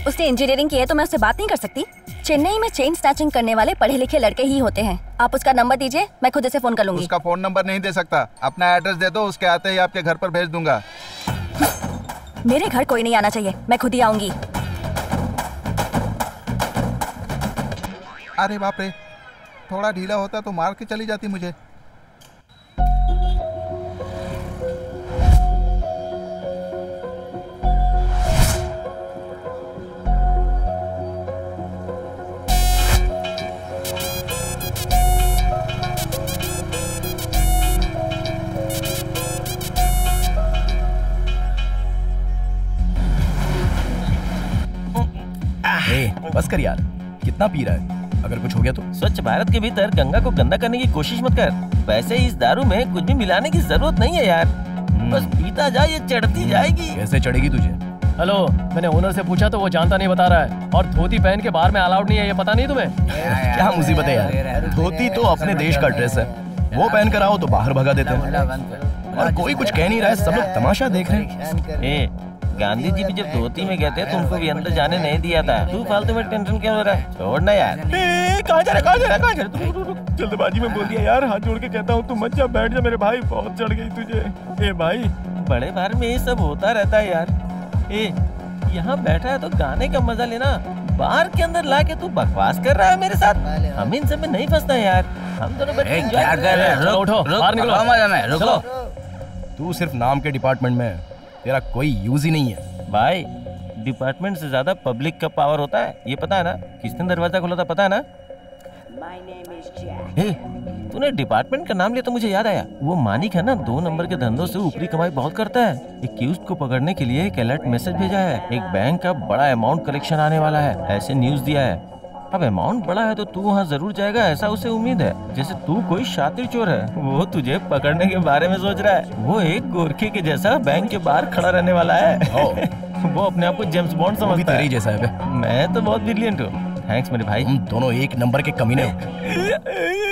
उसने इंजीनियरिंग की है तो मैं उससे बात नहीं कर सकती? चेन्नई में चेन स्नैचिंग करने वाले पढ़े लिखे लड़के ही होते हैं। आप उसका नंबर दीजिए, मैं खुद से फोन कर लूंगी। उसका फोन नंबर नहीं दे सकता, अपना एड्रेस दे दो, उसके आते ही आपके घर पर भेज दूंगा। मेरे घर कोई नहीं आना चाहिए, मैं खुद ही आऊंगी। अरे बाप रे, थोड़ा ढीला होता तो मार के चली जाती मुझे। ए, बस कर यार, कितना पी रहा है? अगर कुछ हो गया तो? स्वच्छ भारत के भीतर गंगा को गंदा करने की कोशिश मत कर। वैसे इस दारू में कुछ भी मिलाने की जरूरत नहीं है यार। बस पीता जा, ये चढ़ती जाएगी। कैसे चढ़ेगी तुझे? हेलो, मैंने ओनर से पूछा तो वो जानता नहीं बता रहा है, और धोती पहन के बाहर में अलाउड नहीं है, ये पता नहीं तुम्हें? क्या मुसीबत है यार। धोती तो अपने देश का ड्रेस है, वो पहन कर आओ तो बाहर भगा देते हैं, और कोई कुछ कह नहीं रहा है, सब लोग तमाशा देख रहे हैं। गांधी जी भी जब धोती में गए थे तुमको भी अंदर जाने नहीं दिया था। तू फालतू में टेंशन क्यों हो रहा है? छोड़ना यार। कहाँ जा रहा है? कहाँ जा रहा है? कहाँ जा रहा है? तुम जल्दबाजी में बोल दिया यार। हाथ जोड़ के कहता हूँ, तू मत जा, बैठ जा मेरे भाई, बहुत चढ़ गई तुझे। ए भाई, बड़े भार में ये सब होता रहता है यार। ए, यहाँ बैठा है तो गाने का मजा लेना, बाहर के अंदर ला के तू बकवास कर रहा है मेरे साथ। हम इन सब में नहीं फंसना यार, हम दोनों बैठे। तू सिर्फ नाम के डिपार्टमेंट में है, तेरा कोई यूज ही नहीं है। भाई, डिपार्टमेंट से ज्यादा पब्लिक का पावर होता है, ये पता है ना? किसने दरवाजा खोला था पता है ना? हे, तूने डिपार्टमेंट का नाम लिया तो मुझे याद आया, वो मानिक है ना, दो नंबर के धंधों से ऊपरी कमाई बहुत करता है। एक्यूज्ड को पकड़ने के लिए एक अलर्ट मैसेज भेजा है, एक बैंक का बड़ा अमाउंट कलेक्शन आने वाला है, ऐसे न्यूज दिया है। अब अमाउंट बड़ा है तो तू वहाँ जरूर जाएगा, ऐसा उसे उम्मीद है। जैसे तू कोई शातिर चोर है, वो तुझे पकड़ने के बारे में सोच रहा है। वो एक गोरखे के जैसा बैंक के बाहर खड़ा रहने वाला है। वो अपने आप को जेम्स बॉन्ड समझता है। जैसा है मैं तो बहुत ब्रिलियंट हूँ। थैंक्स मेरे भाई, हम दोनों एक नंबर के कमीने हो।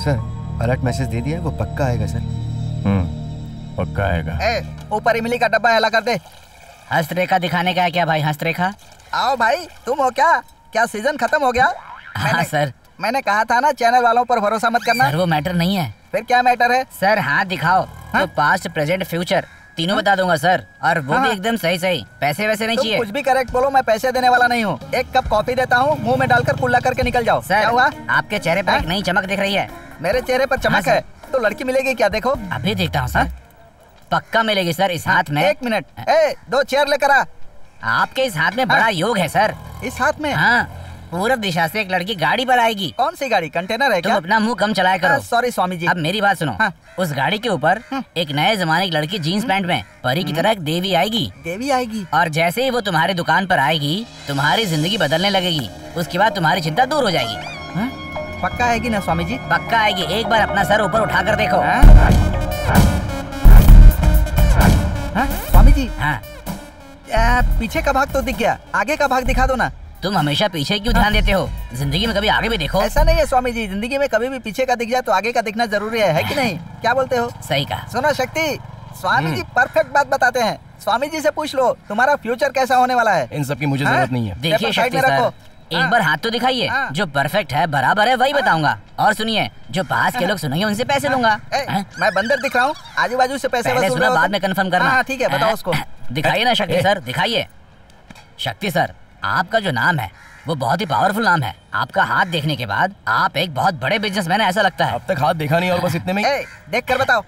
सर, अलर्ट मैसेज दे दिया, वो पक्का आएगा सर। हम्म, पक्का आएगा। ए, ऊपर इमली का डब्बा हिला कर दे। हस्तरेखा दिखाने का है क्या भाई? हस्तरेखा? आओ भाई, तुम हो क्या? क्या सीजन खत्म हो गया? हाँ मैंने, सर मैंने कहा था ना चैनल वालों पर भरोसा मत करना। सर, वो मैटर नहीं है। फिर क्या मैटर है? सर हाथ दिखाओ तो पास्ट प्रेजेंट फ्यूचर तीनों बता दूंगा सर, और वो हाँ। भी एकदम सही सही। पैसे वैसे नहीं चाहिए, कुछ भी करेक्ट बोलो, मैं पैसे देने वाला नहीं हूँ। एक कप कॉफी देता हूँ, मुंह में डालकर कुल्ला करके निकल जाओ। सर, क्या हुआ? आपके चेहरे पर नई चमक दिख रही है। मेरे चेहरे पर चमक हाँ, है तो लड़की मिलेगी क्या? देखो अभी देखता हूँ सर। हाँ? पक्का मिलेगी सर। इस हाथ में एक मिनट, दो चेयर लेकर आ। आपके इस हाथ में बड़ा योग है सर। इस हाथ में? हाँ, पूर्व दिशा से एक लड़की गाड़ी पर आएगी। कौन सी गाड़ी? कंटेनर है क्या? तुम अपना मुंह कम चलाया करो। सॉरी स्वामी जी। अब मेरी बात सुनो, उस गाड़ी के ऊपर एक नए जमाने की लड़की जीन्स पैंट में परी की तरह एक देवी आएगी। देवी आएगी और जैसे ही वो तुम्हारी दुकान पर आएगी तुम्हारी जिंदगी बदलने लगेगी। उसके बाद तुम्हारी चिंता दूर हो जाएगी। पक्का आएगी ना स्वामी जी? पक्का आएगी। एक बार अपना सर ऊपर उठा कर देखो। हाँ? हाँ? स्वामी जी। हाँ। आ, पीछे का भाग तो दिख गया, आगे का भाग दिखा दो ना। तुम हमेशा पीछे क्यों ध्यान देते हो? जिंदगी में कभी आगे भी देखो। ऐसा नहीं है स्वामी जी, जिंदगी में कभी भी पीछे का दिख जाए तो आगे का दिखना जरूरी है, है कि नहीं? क्या बोलते हो? सही कहा। सुनो शक्ति, स्वामी जी परफेक्ट बात बताते हैं। स्वामी जी से पूछ लो तुम्हारा फ्यूचर कैसा होने वाला है। इन सब की मुझे जरूरत नहीं है। देखिए शक्ति सर, एक बार हाथ तो दिखाइए। जो परफेक्ट है, बराबर है, वही बताऊंगा। और सुनिए, जो पास के लोग सुनेंगे उनसे पैसे लूंगा। मैं बंदर दिख रहा हूँ, आजू बाजू से पैसे पहले सुना, बाद में कंफर्म करना। ठीक है, बताओ उसको। दिखाइए ना शक्ति सर, दिखाइए। शक्ति सर, आपका जो नाम है वो बहुत ही पावरफुल नाम है। आपका हाथ देखने के बाद आप एक बहुत बड़े बिजनेसमैन है ऐसा लगता है। अब तक हाथ देखा नहीं और बस इतने में देख कर बताओ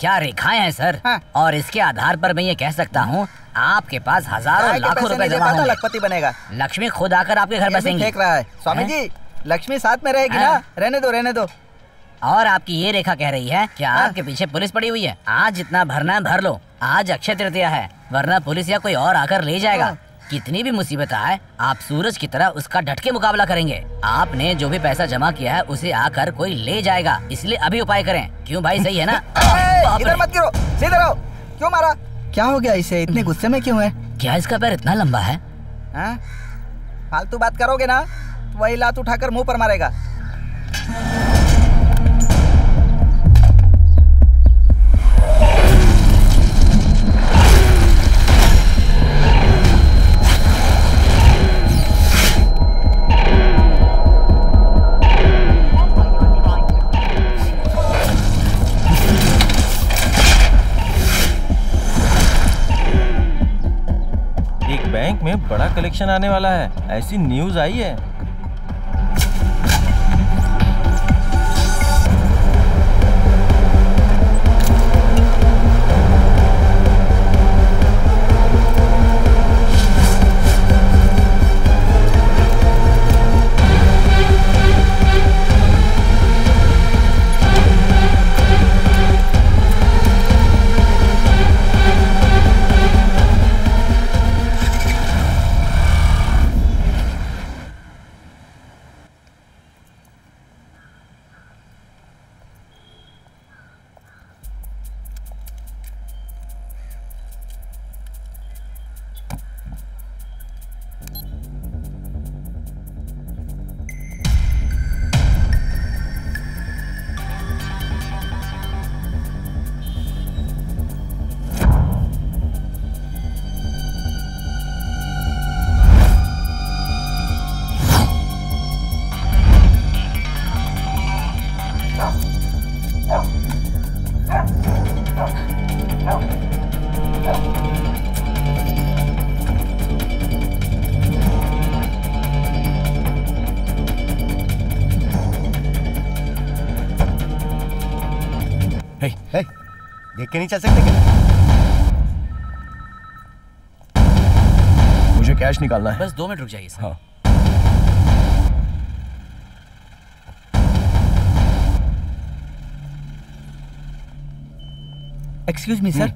क्या रेखाएं हैं सर। हाँ। और इसके आधार पर मैं ये कह सकता हूँ आपके पास हजारों लाखों रुपए जमा होंगे। लखपति बनेगा। लक्ष्मी खुद आकर आपके घर बसेंगी। देख रहा है स्वामी है? जी लक्ष्मी साथ में रहेगी ना। रहने दो रहने दो। और आपकी ये रेखा कह रही है कि आपके पीछे पुलिस पड़ी हुई है। आज जितना भरना है भर लो। आज अक्षय तृतीया है, वरना पुलिस या कोई और आकर ले जाएगा। कितनी भी मुसीबत आए आप सूरज की तरह उसका डट के मुकाबला करेंगे। आपने जो भी पैसा जमा किया है उसे आकर कोई ले जाएगा, इसलिए अभी उपाय करें। क्यों भाई, सही है ना? इधर मत गिरो, सीधे रहो। क्यों मारा? क्या हो गया इसे? इतने गुस्से में क्यों है? क्या इसका पैर इतना लंबा है? फालतू बात करोगे ना तो वही लात उठाकर मुंह पर मारेगा। बैंक में बड़ा कलेक्शन आने वाला है, ऐसी न्यूज आई है। के नहीं चल सकते क्या? मुझे कैश निकालना है। बस दो मिनट रुक जाइए सर। हाँ। एक्सक्यूज मी सर,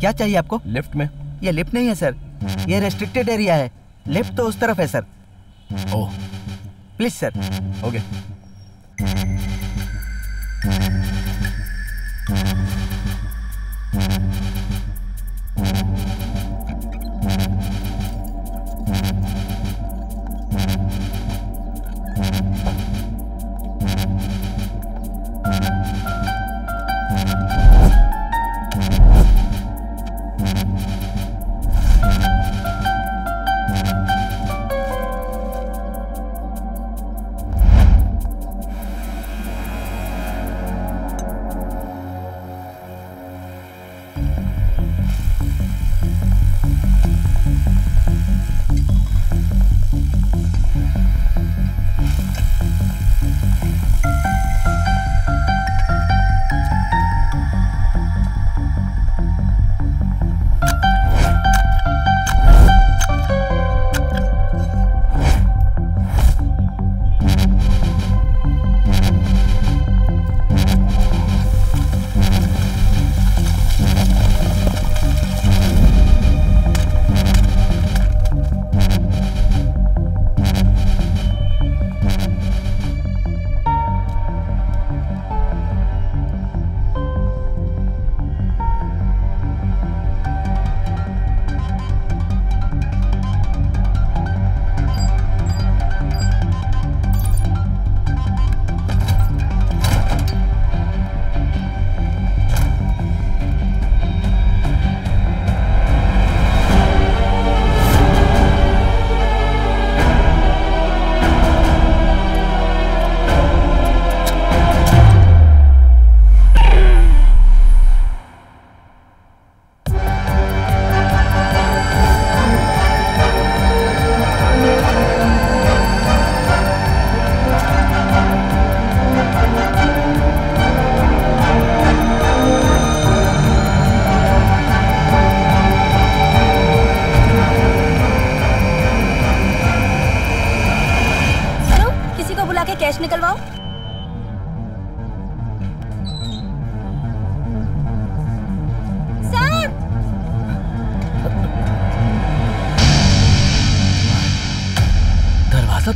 क्या चाहिए आपको? लिफ्ट में। ये लिफ्ट नहीं है सर, ये रेस्ट्रिक्टेड एरिया है। लिफ्ट तो उस तरफ है sir. Oh please sir. Okay.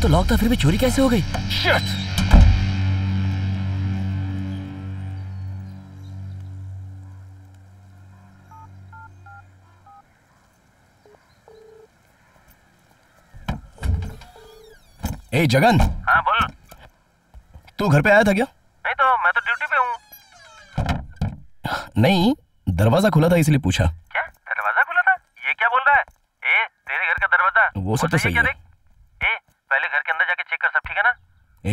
तो लॉक था, फिर भी चोरी कैसे हो गई? शिट! ए जगन। हाँ बोल। तू घर पे आया था क्या? नहीं तो मैं तो ड्यूटी पे हूँ। नहीं, दरवाजा खुला था इसलिए पूछा। क्या दरवाजा खुला था? ये क्या बोल रहा है? ए, तेरे घर का दरवाजा वो सब तो सही है। ए, पहले घर के अंदर जाके चेक कर, सब ठीक है ना?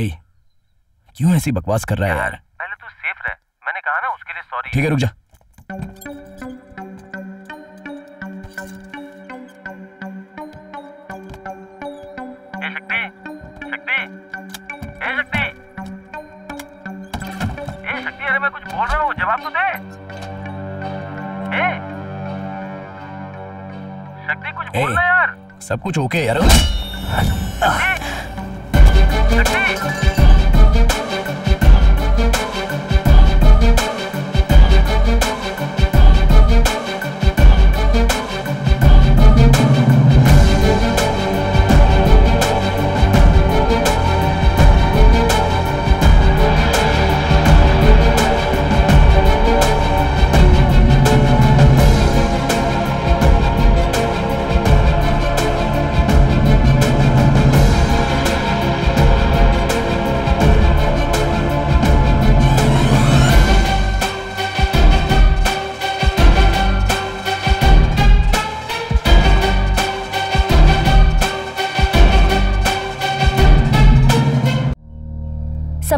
ए, क्यों ऐसी बकवास कर रहा है यार? पहले तू सेफ रह, मैंने कहा ना उसके लिए सॉरी। ठीक है, रुक जा। मैं कुछ बोल रहा हूँ, जवाब तो दे। ए, शक्ति कुछ ए, बोल रहा यार। सब कुछ ओके यार। सर,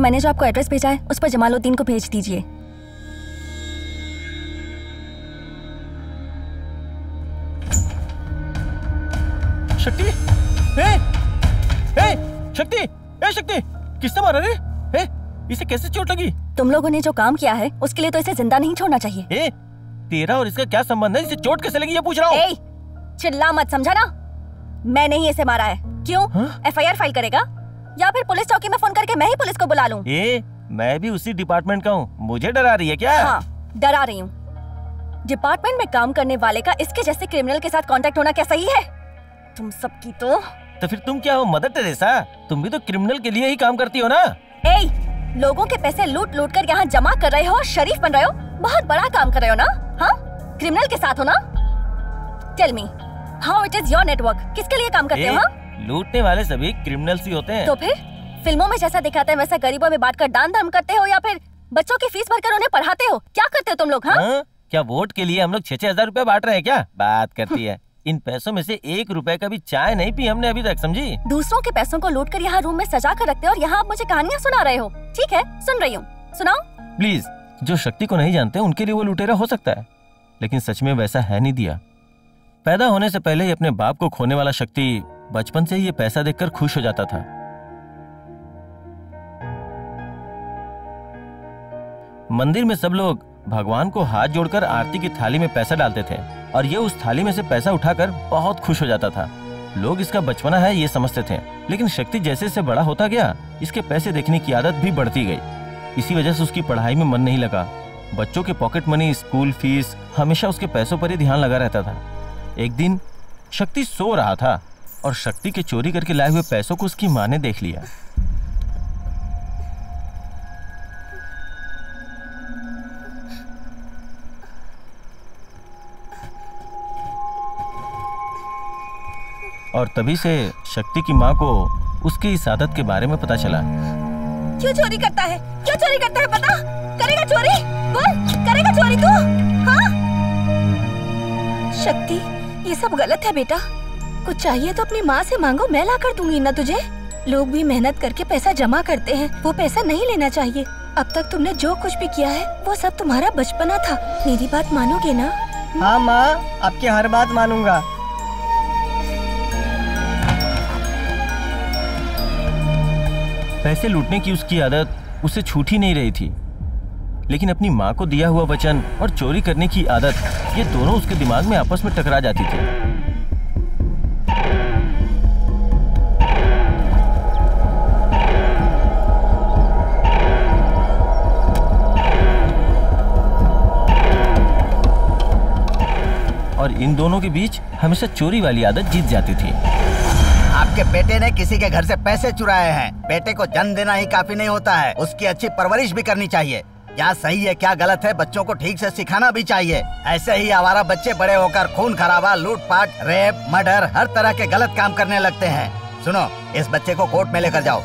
मैंने जो आपको एड्रेस भेजा है उस पर जमालुद्दीन को भेज दीजिए। शक्ति, ए, ए, शक्ति, ए, शक्ति, किससे मारा रे? ए, इसे कैसे चोट लगी? तुम लोगों ने जो काम किया है उसके लिए तो इसे जिंदा नहीं छोड़ना चाहिए। ए, तेरा और इसका क्या संबंध है? इसे चोट कैसे लगी ये पूछ रहा हूँ। ए, चिल्ला मत, समझा ना? मैंने ही इसे मारा है। क्यों? एफ आई आर फाइल करेगा या फिर पुलिस चौकी में फोन करके मैं ही पुलिस को बुला लूं? ए, मैं भी उसी डिपार्टमेंट का हूँ, मुझे डरा रही है क्या? हाँ, डरा रही हूँ। डिपार्टमेंट में काम करने वाले का इसके जैसे क्रिमिनल के साथ कांटेक्ट होना क्या सही है? तुम सबकी तो तो फिर तुम क्या हो, मदर टेरेसा? तुम भी तो क्रिमिनल के लिए ही काम करती हो ना। ए, लोगों के पैसे लूट लूट कर यहाँ जमा कर रहे हो और शरीफ बन रहे हो, बहुत बड़ा काम कर रहे हो ना? हाँ, क्रिमिनल के साथ हो ना? Tell me how it is your network, किसके लिए काम करते हो? हाँ, लूटने वाले सभी क्रिमिनल्स ही होते हैं। तो फिर फिल्मों में जैसा दिखाते हैं वैसा गरीबों में बांटकर दान धर्म करते हो या फिर बच्चों की फीस भरकर उन्हें पढ़ाते हो, क्या करते हो तुम लोग? हाँ? हाँ? क्या वोट के लिए हम लोग छह छह हजार रूपए बांट रहे हैं क्या? बात करती है। इन पैसों में से एक रुपए का भी चाय नहीं पी हमने अभी तक, समझी? दूसरों के पैसों को लूट कर यहाँ रूम में सजा कर रखते हो और यहाँ आप मुझे कहानियाँ सुना रहे हो। ठीक है, सुन रही हूँ, सुनाओ प्लीज। जो शक्ति को नहीं जानते उनके लिए वो लुटेरा हो सकता है, लेकिन सच में वैसा है नहीं दिया। पैदा होने से पहले ही अपने बाप को खोने वाला शक्ति बचपन से ये पैसा देखकर खुश हो जाता था। मंदिर में सब लोग भगवान को हाथ जोड़कर आरती की थाली में पैसा डालते थे और ये उस थाली में से पैसा उठाकर बहुत खुश हो जाता था। लोग इसका बचपना है ये समझते थे, लेकिन शक्ति जैसे जैसे बड़ा होता गया इसके पैसे देखने की आदत भी बढ़ती गई। इसी वजह से उसकी पढ़ाई में मन नहीं लगा। बच्चों के पॉकेट मनी, स्कूल फीस, हमेशा उसके पैसों पर ही ध्यान लगा रहता था। एक दिन शक्ति सो रहा था और शक्ति के चोरी करके लाए हुए पैसों को उसकी मां ने देख लिया। और तभी से शक्ति की मां को उसकी इस आदत के बारे में पता चला। क्यों चोरी करता है? क्यों चोरी करता है? पता करेगा चोरी, बोल करेगा चोरी तू? हाँ? शक्ति, ये सब गलत है बेटा। कुछ चाहिए तो अपनी माँ से मांगो, मैं ला कर दूंगी ना तुझे। लोग भी मेहनत करके पैसा जमा करते हैं, वो पैसा नहीं लेना चाहिए। अब तक तुमने जो कुछ भी किया है वो सब तुम्हारा बचपना था। मेरी बात मानोगे ना? हाँ माँ, आपकी हर बात मानूंगा। पैसे लूटने की उसकी आदत उसे छूट ही नहीं रही थी, लेकिन अपनी माँ को दिया हुआ वचन और चोरी करने की आदत, ये दोनों उसके दिमाग में आपस में टकरा जाती थी। और इन दोनों के बीच हमेशा चोरी वाली आदत जीत जाती थी। आपके बेटे ने किसी के घर से पैसे चुराए हैं। बेटे को जन्म देना ही काफी नहीं होता है, उसकी अच्छी परवरिश भी करनी चाहिए। क्या सही है क्या गलत है बच्चों को ठीक से सिखाना भी चाहिए। ऐसे ही आवारा बच्चे बड़े होकर खून खराबा, लूटपाट, रेप, मर्डर, हर तरह के गलत काम करने लगते हैं। सुनो, इस बच्चे को कोर्ट में लेकर जाओ।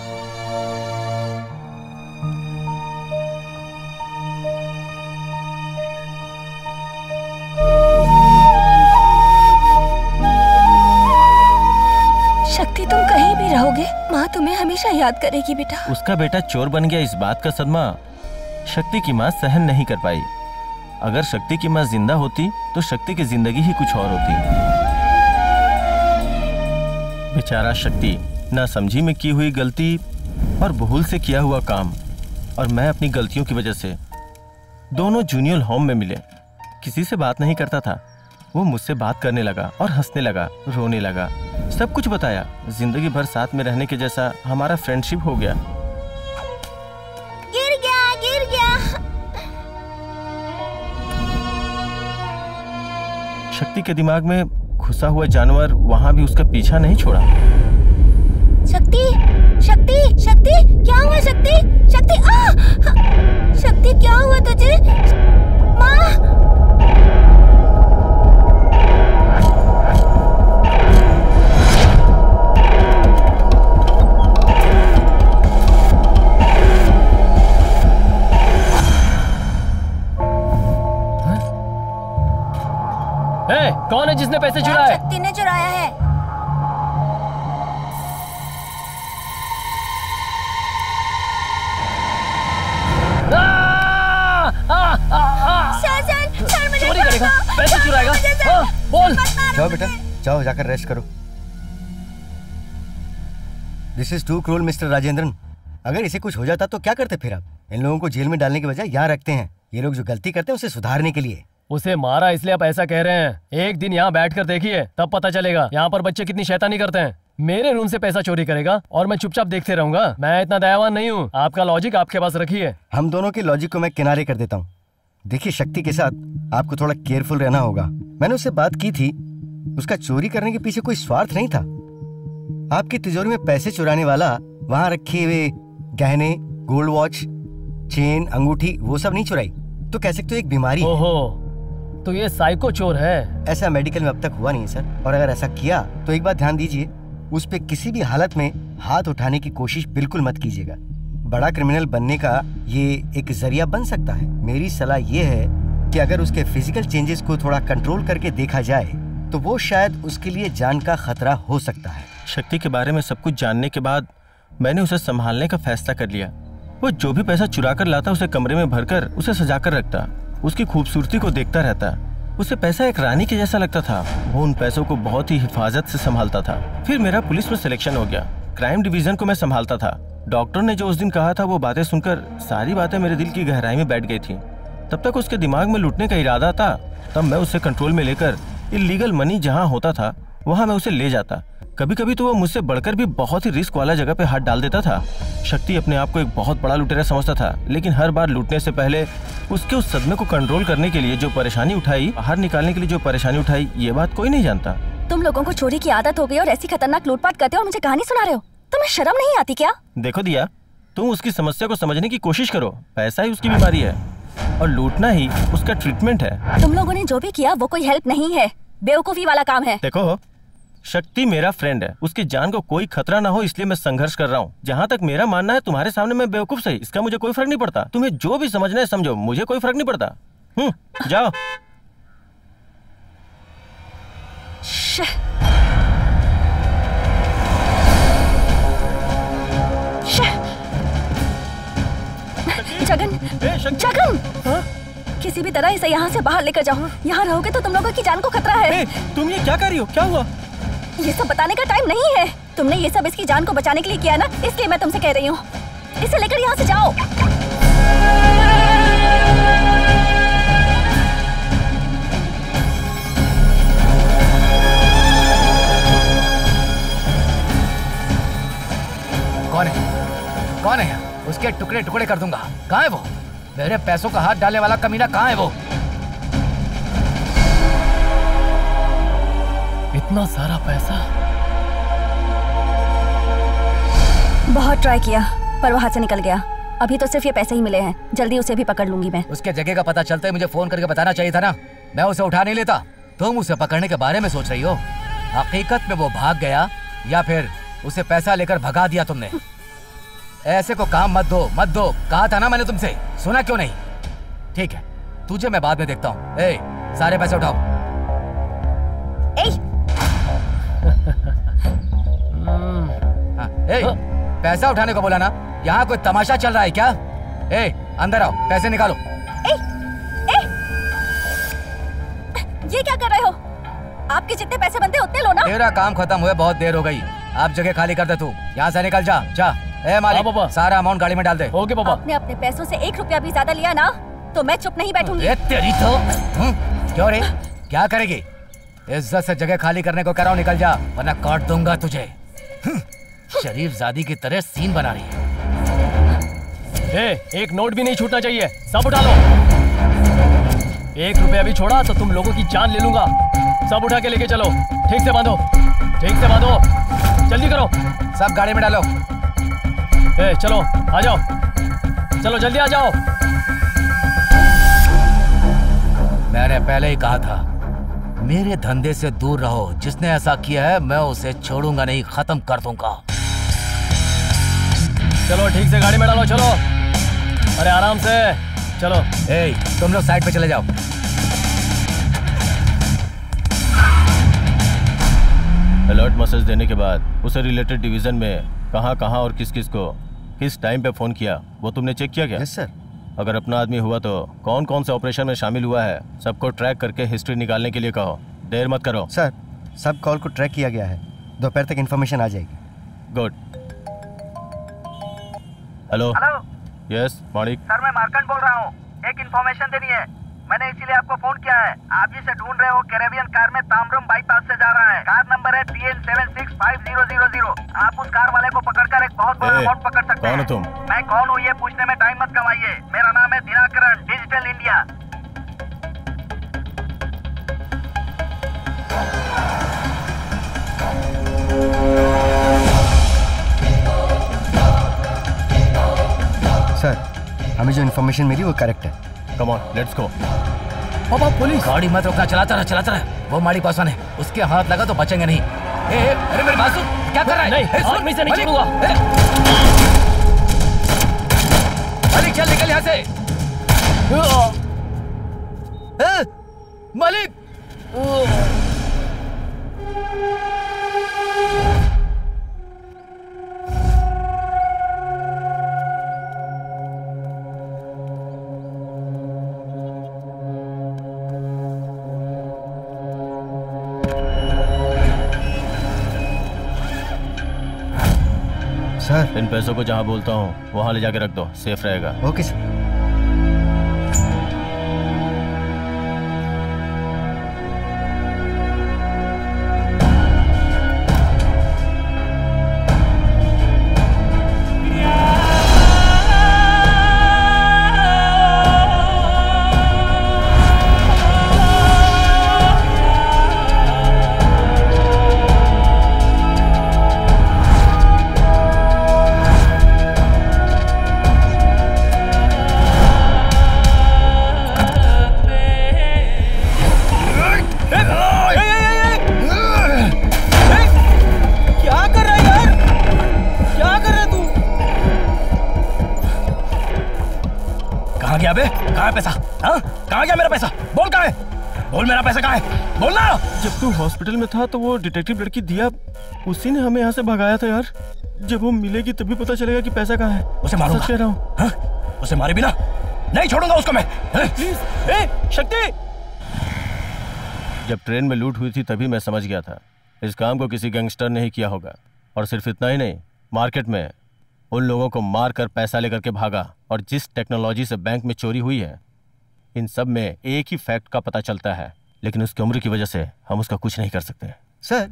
शक्ति, तुम कहीं भी रहोगे माँ तुम्हें हमेशा याद करेगी। बेटा, उसका बेटा चोर बन गया, इस बात का सदमा शक्ति की माँ सहन नहीं कर पाई। अगर शक्ति की माँ जिंदा होती तो शक्ति की जिंदगी ही कुछ और होती। बेचारा शक्ति ना समझी में की हुई गलती और भूल से किया हुआ काम, और मैं अपनी गलतियों की वजह से दोनों जूनियर होम में मिले। किसी से बात नहीं करता था, वो मुझसे बात करने लगा और हंसने लगा, रोने लगा, सब कुछ बताया। जिंदगी भर साथ में रहने के जैसा हमारा फ्रेंडशिप हो गया। शक्ति के दिमाग में घुसा हुआ जानवर वहाँ भी उसका पीछा नहीं छोड़ा। शक्ति, शक्ति, शक्ति, क्या हुआ शक्ति? शक्ति, आ! शक्ति, क्या हुआ तुझे? माँ! कौन है जिसने पैसे चुराए? शक्ति ने चुराया है। सर, सर, सर मुझे चोरी करेगा, पैसे चुराएगा। बोल, जाओ बेटा, जाओ जाकर रेस्ट करो। This is too cruel mister Rajendran. अगर इसे कुछ हो जाता तो क्या करते फिर आप? इन लोगों को जेल में डालने के बजाय यहाँ रखते हैं। ये लोग जो गलती करते हैं उसे सुधारने के लिए। उसे मारा इसलिए आप ऐसा कह रहे हैं? एक दिन यहाँ बैठकर देखिए तब पता चलेगा यहाँ पर बच्चे कितनी शैतानी करते हैं। मेरे रूम से पैसा चोरी करेगा और मैं चुपचाप देखते रहूंगा? मैं इतना दयावान नहीं हूँ। आपका लॉजिक आपके पास रखिए। हम दोनों के लॉजिक को मैं किनारे कर देता हूँ। देखिए शक्ति के साथ आपको थोड़ा केयरफुल रहना होगा। मैंने उससे बात की थी, उसका चोरी करने के पीछे कोई स्वार्थ नहीं था। आपकी तिजोरी में पैसे चुराने वाला वहाँ रखे हुए गहने, गोल्ड वॉच, चेन, अंगूठी, वो सब नहीं चुराई तो कह सकते हो एक बीमारी। ओहो, तो ये साइको चोर है। ऐसा मेडिकल में अब तक हुआ नहीं सर, और अगर ऐसा किया तो एक बात ध्यान दीजिए, उस पे किसी भी हालत में हाथ उठाने की कोशिश बिल्कुल मत कीजिएगा। बड़ा क्रिमिनल बनने का ये एक जरिया बन सकता है। मेरी सलाह ये है कि अगर उसके फिजिकल चेंजेस को थोड़ा कंट्रोल करके देखा जाए तो वो शायद उसके लिए जान का खतरा हो सकता है। शक्ति के बारे में सब कुछ जानने के बाद मैंने उसे संभालने का फैसला कर लिया। वो जो भी पैसा चुरा कर लाता उसे कमरे में भरकर उसे सजा कर रखता, उसकी खूबसूरती को देखता रहता। उसे पैसा एक रानी के जैसा लगता था। वो उन पैसों को बहुत ही हिफाजत से संभालता था। फिर मेरा पुलिस में सिलेक्शन हो गया। क्राइम डिवीजन को मैं संभालता था। डॉक्टर ने जो उस दिन कहा था वो बातें सुनकर सारी बातें मेरे दिल की गहराई में बैठ गई थी। तब तक उसके दिमाग में लूटने का इरादा था। तब मैं उसे कंट्रोल में लेकर इलीगल मनी जहाँ होता था वहाँ मैं उसे ले जाता। कभी कभी तो वो मुझसे बढ़कर भी बहुत ही रिस्क वाला जगह पे हाथ डाल देता था। शक्ति अपने आप को एक बहुत बड़ा लुटेरा समझता था, लेकिन हर बार लूटने से पहले उसके उस सदमे को कंट्रोल करने के लिए जो परेशानी उठाई, बाहर निकालने के लिए जो परेशानी उठाई, ये बात कोई नहीं जानता। तुम लोगों को चोरी की आदत हो गई और ऐसी खतरनाक लूटपाट करते हो और मुझे कहानी सुना रहे हो। तुम्हें शर्म नहीं आती क्या? देखो दिया, तुम उसकी समस्या को समझने की कोशिश करो। पैसा ही उसकी बीमारी है और लूटना ही उसका ट्रीटमेंट है। तुम लोगों ने जो भी किया वो कोई हेल्प नहीं है, बेवकूफी वाला काम है। देखो शक्ति मेरा फ्रेंड है, उसकी जान को कोई खतरा ना हो इसलिए मैं संघर्ष कर रहा हूँ। जहाँ तक मेरा मानना है तुम्हारे सामने मैं बेवकूफ सही, इसका मुझे कोई फर्क नहीं पड़ता। तुम्हें जो भी समझना है समझो, मुझे कोई फर्क नहीं पड़ता। हम्म, जाओ। जगन, जगन, हाँ? किसी भी तरह इसे यहाँ से बाहर लेकर जाओ। यहाँ रहोगे तो तुम लोगों की जान को खतरा है। तुम ये क्या कर रही हो? क्या हुआ? ये सब बताने का टाइम नहीं है। तुमने ये सब इसकी जान को बचाने के लिए किया ना, इसलिए मैं तुमसे कह रही हूँ इसे लेकर यहाँ से जाओ। कौन है? कौन है यहाँ? उसके टुकड़े टुकड़े कर दूंगा। कहाँ है वो? मेरे पैसों का हाथ डालने वाला कमीना कहाँ है वो? इतना सारा पैसा बहुत ट्राई किया पर वहाँ से निकल गया। अभी तो सिर्फ ये पैसे ही मिले हैं, जल्दी उसे भी पकड़ लूंगी मैं। उसके जगह का पता चलते ही मुझे फोन करके बताना चाहिए था ना, मैं उसे उठा नहीं लेता। तुम उसे पकड़ने के बारे में सोच रही हो, हकीकत में वो भाग गया या फिर उसे पैसा लेकर भगा दिया तुमने। ऐसे को काम मत दो, मत दो। कहा था ना मैंने तुमसे, सुना क्यों नहीं? ठीक है, तुझे मैं बाद में देखता हूँ। ए, सारे पैसे उठाओ। ए! ए, पैसा उठाने को बोला ना, यहाँ कोई तमाशा चल रहा है क्या? ए, अंदर आओ, पैसे निकालो। ए, ए, ये क्या कर रहे हो? आपके जितने पैसे बनते उतने लो ना। तेरा काम खत्म हुए बहुत देर हो गई, आप जगह खाली कर दे। तू यहाँ से निकल जा, जा। ए मालिक, सारा अमाउंट गाड़ी में डाल दे। ओके पापा। आपने अपने पैसों से एक रुपया भी ज्यादा लिया ना तो मैं चुप नहीं बैठूंगी। तेरी तो क्यों रे, क्या करेगी? इज्जत से जगह खाली करने को कराओ, निकल जा वरना काट दूंगा तुझे। शरीफजादी की तरह सीन बना रही है। ए, एक नोट भी नहीं छूटना चाहिए, सब उठा लो। एक रुपया भी छोड़ा तो तुम लोगों की जान ले लूंगा। सब उठा के लेके चलो। ठीक से बांधो, ठीक से बांधो, जल्दी करो। सब गाड़ी में डालो। ए, चलो आ जाओ, चलो जल्दी आ जाओ। मैंने पहले ही कहा था मेरे धंधे से दूर रहो, जिसने ऐसा किया है मैं उसे छोड़ूंगा नहीं, खत्म कर दूंगा। चलो ठीक से गाड़ी में डालो, चलो। अरे आराम से चलो। ए, तुम लोग साइड पे चले जाओ। अलर्ट मैसेज देने के बाद उसे रिलेटेड डिवीजन में कहां कहां और किस किस को किस टाइम पे फोन किया वो तुमने चेक किया क्या? Yes sir. अगर अपना आदमी हुआ तो कौन कौन से ऑपरेशन में शामिल हुआ है सबको ट्रैक करके हिस्ट्री निकालने के लिए कहो, देर मत करो। सर, सब कॉल को ट्रैक किया गया है, दोपहर तक इन्फॉर्मेशन आ जाएगी। गुड। हेलो। हेलो। यस मालिक। सर मैं मार्कंड बोल रहा हूँ, एक इन्फॉर्मेशन देनी है, मैंने इसीलिए आपको फोन किया है। आप जिसे ढूंढ रहे हो कैरेबियन कार में ताम्रम बाईपास से जा रहा है। कार नंबर है T N seven six five zero zero zero. आप उस कार वाले को पकड़कर एक बहुत बड़ा अमाउंट पकड़ सकते हैं। तुम? मैं कौन हूँ ये पूछने में टाइम मत गवाइए। मेरा नाम है दिनाकरण, डिजिटल इंडिया। सर, हमें जो इन्फॉर्मेशन मिली वो करेक्ट है। Come on, let's go. पापा पुलिस। गाड़ी मत रोकना, चलाता रहा, चलाता रहा। वो माड़ी पासवान है, उसके हाथ लगा तो बचेंगे नहीं। ए, ए, अरे मेरे बाजू क्या कर रहा है? नहीं, हाथ में से नीचे हुआ। अरे चल निकल यहाँ से। ए, मलिक। सर, इन पैसों को जहाँ बोलता हूँ वहाँ ले जाके रख दो, सेफ रहेगा। Okay sir. हॉस्पिटल में था तो वो डिटेक्टिव लड़की दिया, उसी ने हमें यहाँ से भगाया था यार। जब वो मिलेगी तभी पता चलेगा कि पैसा कहाँ है। उसे मारूंगा। सच कह रहा हूँ। हाँ? उसे मारे बिना नहीं छोड़ूंगा उसको मैं। प्लीज। ए, शक्ति। जब ट्रेन में लूट हुई थी तभी मैं समझ गया था इस काम को किसी गैंगस्टर ने ही किया होगा। और सिर्फ इतना ही नहीं, मार्केट में उन लोगों को मार कर पैसा लेकर के भागा। और जिस टेक्नोलॉजी से बैंक में चोरी हुई है, इन सब में एक ही फैक्ट का पता चलता है, लेकिन उसकी उम्र की वजह से हम उसका कुछ नहीं कर सकते। सर,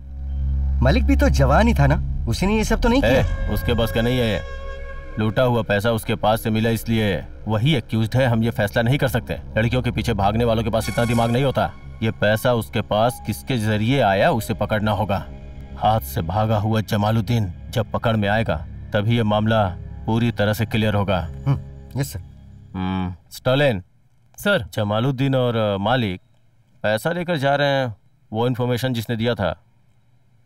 मलिक भी तो जवान ही था ना, उसी ने ये सब तो नहीं किया। उसके बस का नहीं है, लूटा हुआ पैसा उसके पास से मिला इसलिए वही एक्यूज्ड है। हम ये फैसला नहीं कर सकते। लड़कियों के पीछे भागने वालों के पास इतना दिमाग नहीं होता। ये पैसा उसके पास किसके जरिए आया उसे पकड़ना होगा। हाथ से भागा हुआ जमालुद्दीन जब पकड़ में आएगा तभी यह मामला पूरी तरह से क्लियर होगा। Yes sir. Hmm, Stalin sir, Jamaluddin और मालिक पैसा लेकर जा रहे हैं, वो इन्फॉर्मेशन जिसने दिया था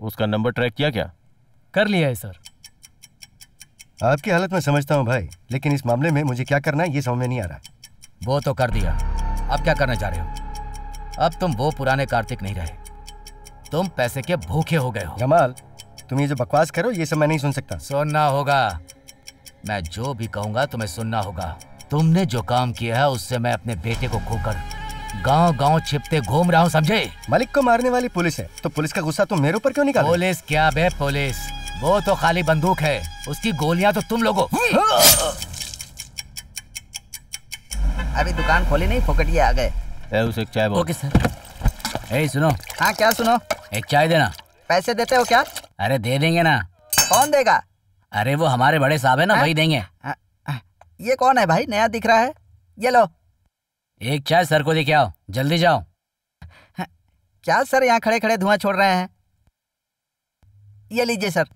उसका नंबर ट्रैक किया क्या? कर लिया है सर। आपकी हालत मैं समझता हूँ भाई, लेकिन इस मामले में मुझे क्या करना है ये समझ में नहीं आ रहा। वो तो कर दिया, अब क्या करना चाह रहे हो? अब तुम वो पुराने कार्तिक नहीं रहे, तुम पैसे के भूखे हो गए हो। जमाल, तुम ये जो बकवास करो ये सब मैं नहीं सुन सकता। सुनना होगा, मैं जो भी कहूँगा तुम्हें सुनना होगा। तुमने जो काम किया है उससे मैं अपने बेटे को खोकर गांव-गांव छिपते घूम रहा हूँ, समझे? मलिक को मारने वाली पुलिस है, तो पुलिस का गुस्सा तुम मेरे ऊपर क्यों निकाल? पुलिस क्या बे पुलिस, वो तो खाली बंदूक है, उसकी गोलियां तो तुम लोगों। अभी दुकान खोली नहीं, फोकटिए आ गए। एक चाय। Okay sir. ए सुनो। हाँ क्या सुनो? एक चाय देना। पैसे देते हो क्या? अरे दे देंगे ना। कौन देगा? अरे वो हमारे बड़े साहब है ना, वही देंगे। ये कौन है भाई, नया दिख रहा है? ये लो। एक चाय सर को लेके आओ, जल्दी जाओ। क्या सर यहाँ खड़े खड़े धुआं छोड़ रहे हैं? ये लीजिए सर।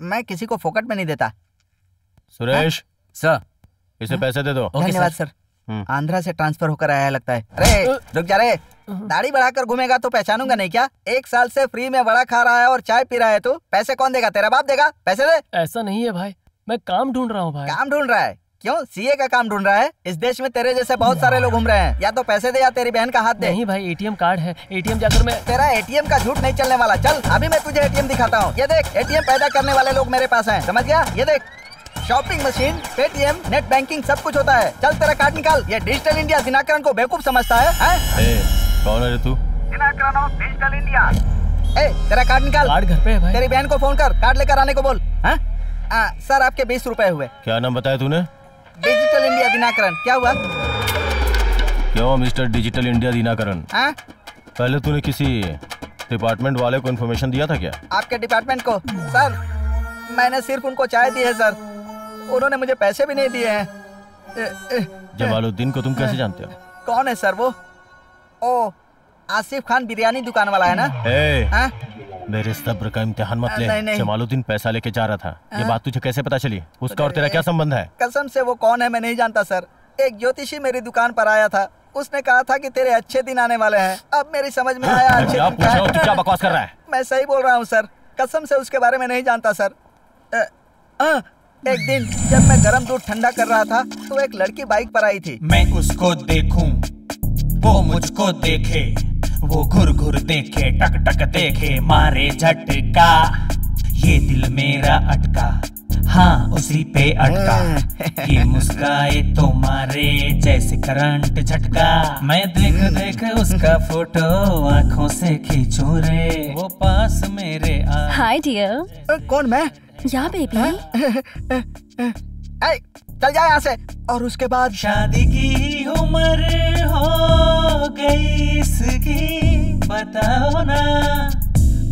मैं किसी को फोकट में नहीं देता। सुरेश सर, इसे पैसे दे दो। धन्यवाद सर। आंध्रा से ट्रांसफर होकर आया लगता है। अरे रुक जा रे, दाढ़ी बढ़ाकर घूमेगा तो पहचानूंगा नहीं क्या? एक साल से फ्री में बड़ा खा रहा है और चाय पी रहा है तू। पैसे कौन देगा, तेरा बाप देगा? पैसे दे। ऐसा नहीं है भाई, मैं काम ढूंढ रहा हूँ। भाई काम ढूंढ रहा है? क्यों, सीए का काम ढूंढ रहा है? इस देश में तेरे जैसे बहुत सारे लोग घूम रहे हैं, या तो पैसे दे या तेरी बहन का हाथ दे। नहीं भाई, एटीएम कार्ड है, एटीएम जाकर मैं। तेरा एटीएम का झूठ नहीं चलने वाला, चल अभी मैं तुझे एटीएम दिखाता हूँ। ये देख, एटीएम पैदा करने वाले लोग मेरे पास हैं, समझ गया? ये देख, shopping machine, Paytm, net banking सब कुछ होता है। चल तेरा कार्ड निकाल। ये डिजिटल इंडिया दिनाकरण को बेवकूफ समझता है, है? ए, कौन है तू? दिनाकरण और डिजिटल इंडिया। ए, तेरा कार्ड निकाल। कार्ड घर पे है भाई। तेरी बहन को फोन कर, कार्ड लेकर आने को बोल। हाँ सर, आपके बीस रुपए हुए। क्या नाम बताया तूने? Digital India Dinakaran. क्या हुआ? क्यों मिस्टर डिजिटल इंडिया दिनाकरण, पहले तूने किसी डिपार्टमेंट वाले को इन्फॉर्मेशन दिया था क्या? आपके डिपार्टमेंट को? सर मैंने सिर्फ उनको चाय दी है सर, उन्होंने मुझे पैसे भी नहीं दिए हैं। जमालुद्दीन को तुम कैसे जानते हो? कौन है सर वो? ओ, आसिफ खान बिरयानी दुकान वाला है ना? ए, आ? मेरे सब्र का इम्तिहान मत ले। जमालुद्दीन पैसा लेके जा रहा था, आ? ये बात तुझे कैसे पता चली? उसका और तेरा क्या संबंध है? कसम से वो कौन है मैं नहीं जानता सर। एक ज्योतिषी मेरी दुकान पर आया था, उसने कहा था कि तेरे अच्छे दिन आने वाले हैं। अब मेरी समझ में आया। क्या बकवास कर रहा है? मैं सही बोल रहा हूँ सर, कसम से उसके बारे में नहीं जानता सर। एक दिन जब मैं गरम दूध ठंडा कर रहा था तो एक लड़की बाइक पर आई थी। मैं उसको देखूं, वो मुझको देखे, वो घुर घुर देखे, टक टक देखे, मारे झटका, ये दिल मेरा अटका, हाँ उसी पे अटका, ये मुस्काए तो मारे जैसे करंट झटका, मैं देख देख उसका फोटो आँखों से खींचूं रे, वो पास मेरे आ। Hi dear. कौन मैं? या बेबी। ए, चल जा यहाँ से। और उसके बाद शादी की उम्र हो गई इसकी, बताओ ना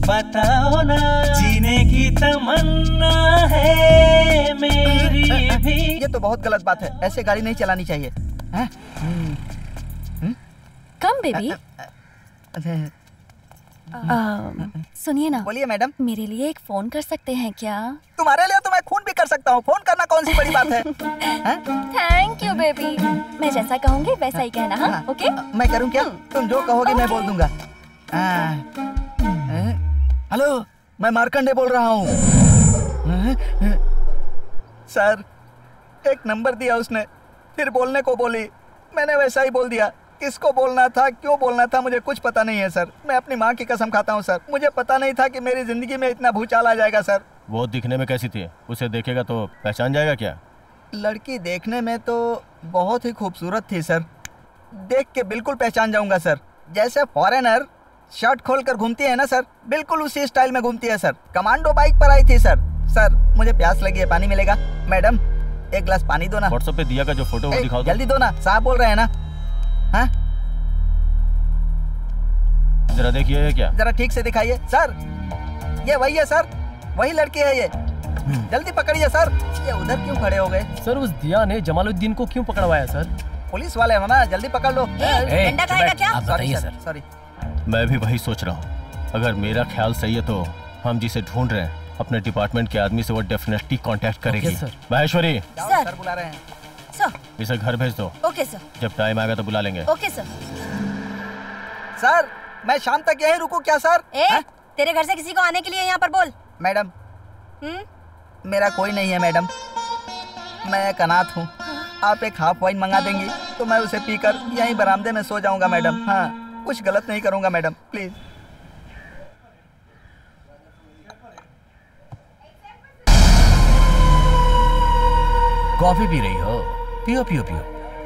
बताओ ना, जीने की तमन्ना है मेरी भी। ये तो बहुत गलत बात है, ऐसे गाड़ी नहीं चलानी चाहिए। है? हुँ। हुँ? Come baby. सुनिए ना। बोलिए मैडम। मेरे लिए एक फोन कर सकते हैं क्या? तुम्हारे लिए तो मैं खून भी कर सकता हूँ, फोन करना कौन सी बड़ी बात है? थैंक यू बेबी, मैं जैसा कहूँगी वैसा ही कहना। हाँ ओके। मैं करूँ क्या? तुम जो कहोगे मैं बोल दूंगा। हेलो, मैं मार्कंडे बोल रहा हूँ सर। एक नंबर दिया उसने, फिर बोलने को बोली, मैंने वैसा ही बोल दिया। किसको बोलना था, क्यों बोलना था, मुझे कुछ पता नहीं है सर। मैं अपनी माँ की कसम खाता हूँ सर, मुझे पता नहीं था कि मेरी जिंदगी में इतना भूचाल आ जाएगा सर। वो दिखने में कैसी थी? उसे देखेगा तो पहचान जाएगा क्या? लड़की देखने में तो बहुत ही खूबसूरत थी सर, देख के बिल्कुल पहचान जाऊंगा सर। जैसे फॉरेनर शर्ट खोल कर घूमती है ना सर, बिल्कुल उसी स्टाइल में घूमती है सर। कमांडो बाइक पर आई थी सर। सर मुझे प्यास लगी है, पानी मिलेगा? मैडम एक गिलास पानी दो ना। व्हाट्सएप पे दिया का जो फोटो दिखाओ जल्दी दो ना, साहब बोल रहे हैं ना। हाँ? जरा देखिए क्या? जरा ठीक से दिखाइए सर, ये वही है सर, वही लड़की है ये। जल्दी पकड़िए सर। ये उधर क्यों खड़े हो गए सर? उस दिया ने जमालुद्दीन को क्यों पकड़वाया सर? पुलिस वाले हैं ना, जल्दी पकड़ लो। डंडा खाएगा क्या? Sorry sir, sorry. मैं भी वही सोच रहा हूँ, अगर मेरा ख्याल सही है तो हम जिसे ढूंढ रहे हैं अपने डिपार्टमेंट के आदमी से वो डेफिनेटली कांटेक्ट करेगी। महेश्वरी सर बुला रहे हैं सर, इसे घर भेज दो। ओके सर, जब टाइम आएगा तो बुला लेंगे। Okay sir. सर मैं शाम तक यहीं रुकूं क्या सर? ए, तेरे घर से किसी को आने के लिए यहाँ पर बोल। मैडम हम्म मेरा कोई नहीं है मैडम, मैं एक अनाथ हूँ। आप एक हाफ वाइन मंगा देंगी तो मैं उसे पीकर यहीं बरामदे में सो जाऊंगा मैडम। हाँ कुछ गलत नहीं करूँगा मैडम प्लीज। कॉफी पी रही हो? पियो पियो पियो,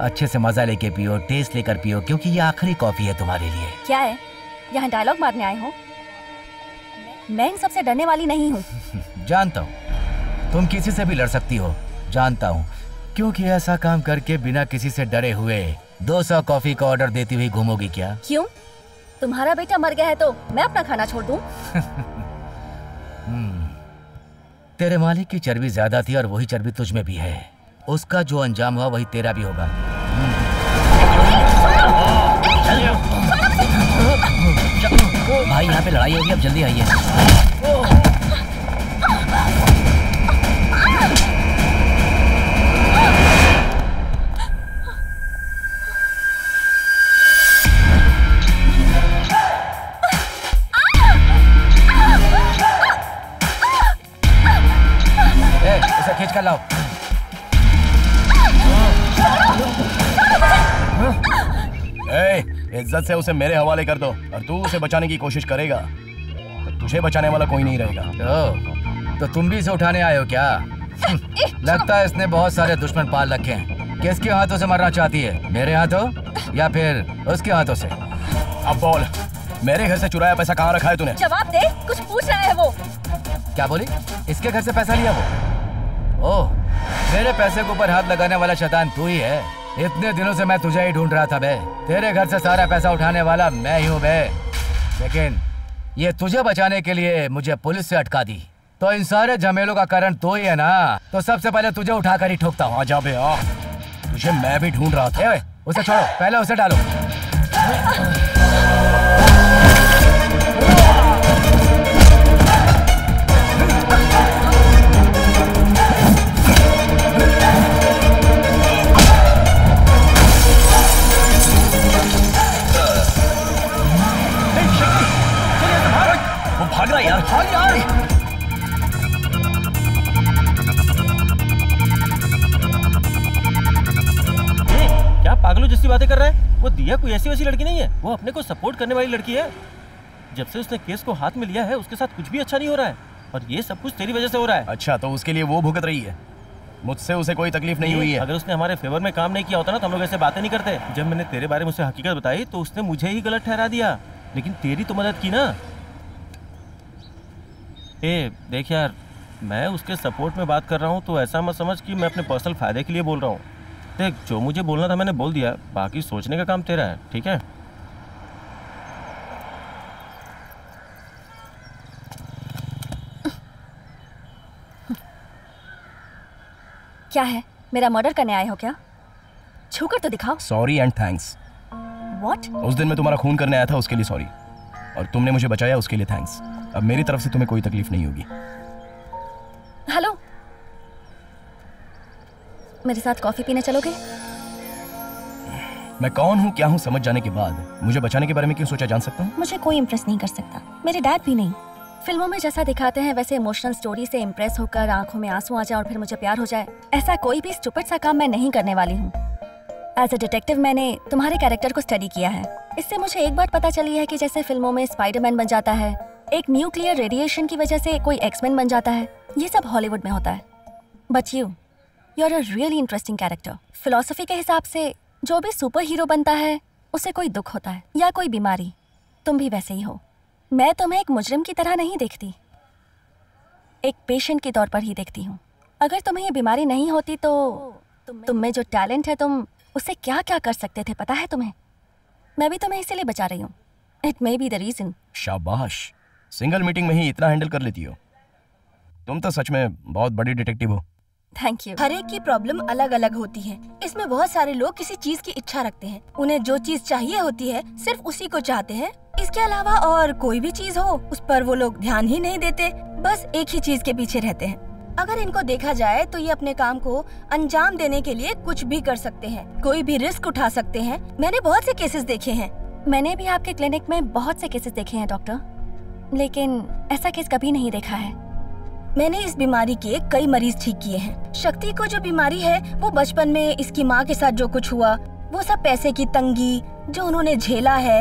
अच्छे से मजा लेके पियो, टेस्ट लेकर पियो, क्योंकि ये आखिरी कॉफी है तुम्हारे लिए। क्या है यहाँ डायलॉग मारने आए हो? मैं इन सबसे डरने वाली नहीं हूँ। जानता हूँ तुम किसी से भी लड़ सकती हो, जानता हूँ, क्योंकि ऐसा काम करके बिना किसी से डरे हुए दो सौ कॉफी का ऑर्डर देती हुई घूमोगी क्या? क्यों, तुम्हारा बेटा मर गया है तो मैं अपना खाना छोड़ दूँ? तेरे मालिक की चर्बी ज्यादा थी और वही चर्बी तुझ में भी है, उसका जो अंजाम हुआ वही तेरा भी होगा। भाई यहाँ पे लड़ाई होगी, अब जल्दी आइए। ए, इसे खींच कर लाओ। ए, इज्जत से उसे मेरे हवाले कर दो और तू उसे बचाने की कोशिश करेगा तो तुझे बचाने वाला कोई नहीं रहेगा। तो, तो तुम भी इसे उठाने आए हो क्या? लगता है इसने बहुत सारे दुश्मन पाल रखे हैं। किसके हाथों से मरना चाहती है, मेरे हाथों या फिर उसके हाथों से? अब बोल, मेरे घर से चुराया पैसा कहाँ रखा है तूने? जवाब दे, कुछ पूछ रहा है वो। क्या बोली, इसके घर से पैसा लिया वो? ओह, मेरे पैसे के ऊपर हाथ लगाने वाला शैतान तू ही है। इतने दिनों से मैं तुझे ही ढूंढ रहा था बे। तेरे घर से सारा पैसा उठाने वाला मैं ही हूँ बे, लेकिन ये तुझे बचाने के लिए मुझे पुलिस से अटका दी। तो इन सारे झमेलों का कारण तू ही है ना, तो सबसे पहले तुझे उठाकर ही ठोकता हूँ। आजा बे आ, तुझे मैं भी ढूंढ रहा था। ए, उसे छोड़ो, पहले उसे डालो। यार हाँ यार, ए, क्या पागलों जैसी बातें कर रहा है? वो दिया कोई ऐसी वैसी लड़की नहीं है, वो अपने को सपोर्ट करने वाली लड़की है। जब से उसने केस को हाथ में लिया है उसके साथ कुछ भी अच्छा नहीं हो रहा है, और ये सब कुछ तेरी वजह से हो रहा है। अच्छा तो उसके लिए वो भुगत रही है, मुझसे उसे कोई तकलीफ नहीं हुई है। अगर उसने हमारे फेवर में काम नहीं किया होता ना तो हम लोग ऐसे बातें नहीं करते। जब मैंने तेरे बारे में उसे हकीकत बताई तो उसने मुझे ही गलत ठहरा दिया, लेकिन तेरी तो मदद की ना। ए देख यार, मैं उसके सपोर्ट में बात कर रहा हूँ तो ऐसा मत समझ कि मैं अपने पर्सनल फ़ायदे के लिए बोल रहा हूँ। देख जो मुझे बोलना था मैंने बोल दिया, बाकी सोचने का काम तेरा है, ठीक है? क्या है, मेरा मर्डर करने आए हो क्या? छूकर तो दिखाओ। Sorry and thanks. व्हाट? उस दिन मैं तुम्हारा खून करने आया था उसके लिए सॉरी, और तुमने मुझे बचाया उसके लिए थैंक्स। अब मेरी तरफ से तुम्हें कोई तकलीफ नहीं होगी। हेलो, मेरे साथ कॉफी पीने चलोगे? मैं कौन हूँ क्या हूँ समझ जाने के बाद मुझे बचाने के बारे में क्यों सोचा, जान सकता हूँ? मुझे कोई इम्प्रेस नहीं कर सकता, मेरे डैड भी नहीं। फिल्मों में जैसा दिखाते हैं वैसे इमोशनल स्टोरी से इम्प्रेस होकर आंखों में आंसू आ जाए और फिर मुझे प्यार हो जाए, ऐसा कोई भी स्टूपिड सा काम मैं नहीं करने वाली हूँ। एज अ डिटेक्टिव मैंने तुम्हारे कैरेक्टर को स्टडी किया है, इससे मुझे एक बात पता चली है कि जैसे फिल्मों में स्पाइडरमैन बन जाता है, एक न्यूक्लियर रेडिएशन की वजह से कोई एक्समैन बन जाता है, ये सब हॉलीवुड में होता है। But you you are a really interesting character. Philosophy के हिसाब से जो भी सुपर हीरो बनता है उसे कोई दुख होता है या कोई बीमारी, तुम भी वैसे ही हो। मैं तुम्हें एक मुजरिम की तरह नहीं देखती, एक पेशेंट के तौर पर ही देखती हूँ। अगर तुम्हें ये बीमारी नहीं होती तो तुम में जो टैलेंट है तुम उससे क्या क्या कर सकते थे, पता है तुम्हें? मैं भी तुम्हें इसीलिए बचा रही हूँ। It may be the reason. शाबाश, सिंगल मीटिंग में ही इतना हैंडल कर लेती हो। तुम तो सच में बहुत बड़ी डिटेक्टिव हो। Thank you. हर एक की प्रॉब्लम अलग अलग होती है। इसमें बहुत सारे लोग किसी चीज की इच्छा रखते हैं, उन्हें जो चीज चाहिए होती है सिर्फ उसी को चाहते हैं। इसके अलावा और कोई भी चीज हो उस पर वो लोग ध्यान ही नहीं देते, बस एक ही चीज के पीछे रहते हैं। अगर इनको देखा जाए तो ये अपने काम को अंजाम देने के लिए कुछ भी कर सकते हैं, कोई भी रिस्क उठा सकते हैं। मैंने बहुत से केसेस देखे हैं। मैंने भी आपके क्लिनिक में बहुत से केसेस देखे हैं डॉक्टर, लेकिन ऐसा केस कभी नहीं देखा है। मैंने इस बीमारी के कई मरीज ठीक किए हैं। शक्ति को जो बीमारी है वो बचपन में इसकी माँ के साथ जो कुछ हुआ, वो सब पैसे की तंगी जो उन्होंने झेला है,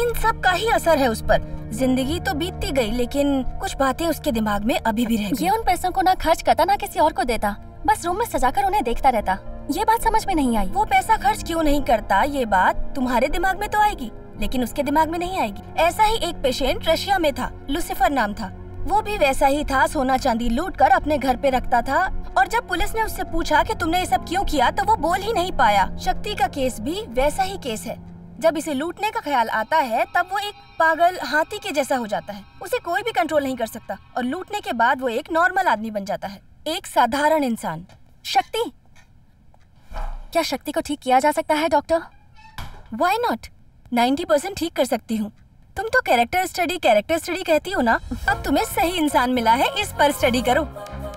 इन सब का ही असर है उस पर। जिंदगी तो बीतती गई, लेकिन कुछ बातें उसके दिमाग में अभी भी रह गई। ये उन पैसों को ना खर्च करता ना किसी और को देता, बस रूम में सजा कर उन्हें देखता रहता। ये बात समझ में नहीं आई। वो पैसा खर्च क्यों नहीं करता, ये बात तुम्हारे दिमाग में तो आएगी लेकिन उसके दिमाग में नहीं आएगी। ऐसा ही एक पेशेंट रशिया में था, लुसिफर नाम था। वो भी वैसा ही था, सोना चांदी लूट कर अपने घर पे रखता था, और जब पुलिस ने उससे पूछा कि तुमने ये सब क्यों किया तो वो बोल ही नहीं पाया। शक्ति का केस भी वैसा ही केस है। जब इसे लूटने का ख्याल आता है तब वो एक पागल हाथी के जैसा हो जाता है, उसे कोई भी कंट्रोल नहीं कर सकता, और लूटने के बाद वो एक नॉर्मल आदमी बन जाता है, एक साधारण इंसान। शक्ति, क्या शक्ति को ठीक किया जा सकता है डॉक्टर? Why not? नब्बे परसेंट ठीक कर सकती हूँ। तुम तो कैरेक्टर स्टडी कैरेक्टर स्टडी कहती हो ना, अब तुम्हें सही इंसान मिला है, इस पर स्टडी करो।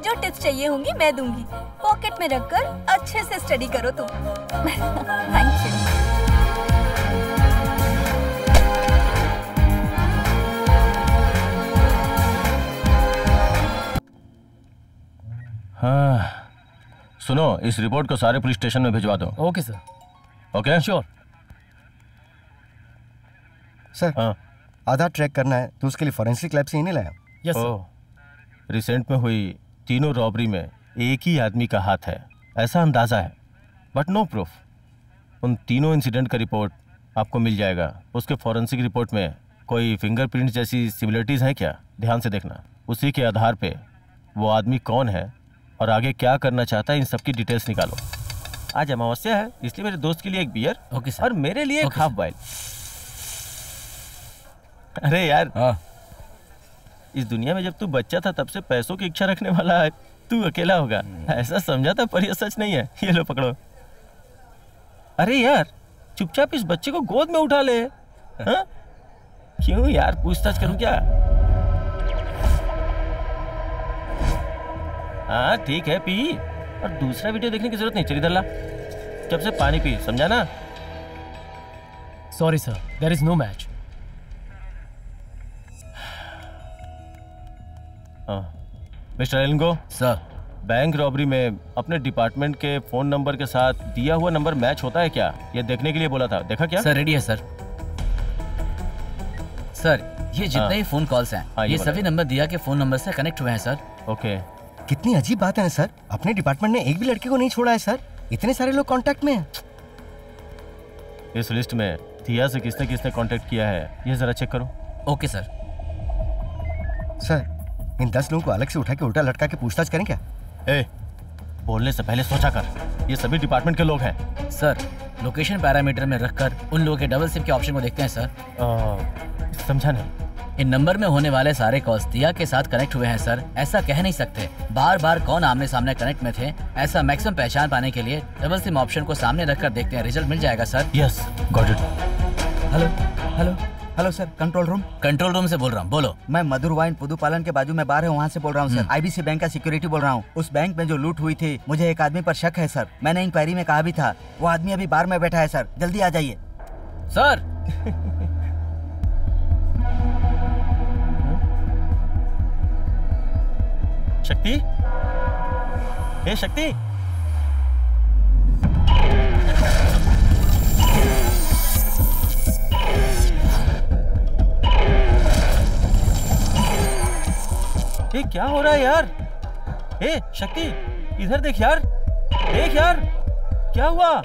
जो टिप्स चाहिए होंगी मैं दूंगी, पॉकेट में रख कर अच्छे से स्टडी करो तुम। Thank you. हाँ, सुनो, इस रिपोर्ट को सारे पुलिस स्टेशन में भिजवा दो। Okay sir. Okay sure sir. हाँ, आधा ट्रैक करना है तो उसके लिए फॉरेंसिक लैब से ही नहीं लाया। Yes sir. रिसेंट में हुई तीनों रॉबरी में एक ही आदमी का हाथ है ऐसा अंदाजा है, बट नो प्रूफ। उन तीनों इंसिडेंट का रिपोर्ट आपको मिल जाएगा। उसके फॉरेंसिक रिपोर्ट में कोई फिंगरप्रिंट जैसी सिमिलरिटीज हैं क्या, ध्यान से देखना। उसी के आधार पर वो आदमी कौन है और आगे क्या करना चाहता है, इन सब की डिटेल्स निकालो। आज अमावस्या है इसलिए मेरे दोस्त के लिए एक बियर okay, और मेरे लिए okay, एक हाफ बॉइल। अरे यार ah. इस दुनिया में जब तू बच्चा था तब से पैसों की इच्छा रखने वाला है, तू अकेला होगा hmm. ऐसा समझा था, पर यह सच नहीं है। ये लो पकड़ो। अरे यार चुपचाप इस बच्चे को गोद में उठा ले। हाँ? क्यों यार, पूछताछ करूँ क्या? हाँ ठीक है, पी, और दूसरा वीडियो देखने की जरूरत नहीं। चलिए दल्ला, जब से पानी पी, समझा ना? Sorry sir, there is no match. Mister Ilango sir, bank robbery में अपने डिपार्टमेंट के फोन नंबर के साथ दिया हुआ नंबर मैच होता है क्या, ये देखने के लिए बोला था। देखा क्या सर? रेडी है सर। सर ये जितने ही फोन कॉल्स हैं, ये, ये सभी नंबर दिया के फोन नंबर से कनेक्ट हुए हैं सर। ओके, कितनी अजीब बात है ना सर, अपने डिपार्टमेंट ने एक भी लड़के को नहीं छोड़ा है सर। इतने सारे लोग कांटेक्ट में हैं। इस लिस्ट में दिया से किसने किसने कांटेक्ट किया है, ये जरा चेक करो। Okay sir. सर इन दस लोगों को अलग से उठा के उल्टा लटका के पूछताछ करें क्या? ए, बोलने से पहले सोचा कर। ये सभी डिपार्टमेंट के लोग हैं सर। लोकेशन पैरामीटर में रखकर उन लोगों के डबल सिम के ऑप्शन को देखते हैं सर। समझा नहीं। इन नंबर में होने वाले सारे कॉल्स दिया के साथ कनेक्ट हुए हैं सर, ऐसा कह नहीं सकते। बार बार कौन आमने सामने कनेक्ट में थे, ऐसा मैक्सिमम पहचान पाने के लिए डबल सिम ऑप्शन को सामने रखकर देखते हैं, रिजल्ट मिल जाएगा sir. Yes got it. Hello hello hello sir, control room control room से बोल रहा हूँ। बोलो। मैं मधुर वाइन पुदुपालन के बाजू में बार है, वहाँ से बोल रहा हूँ सर। आईबीसी बैंक का सिक्योरिटी बोल रहा हूँ। उस बैंक में जो लूट हुई थी, मुझे एक आदमी पर शक है सर। मैंने इंक्वायरी में कहा भी था, वो आदमी अभी बार में बैठा है सर, जल्दी आ जाइए सर। शक्ति, हे शक्ति, ये क्या हो रहा है यार? हे शक्ति इधर देख यार, देख यार क्या हुआ।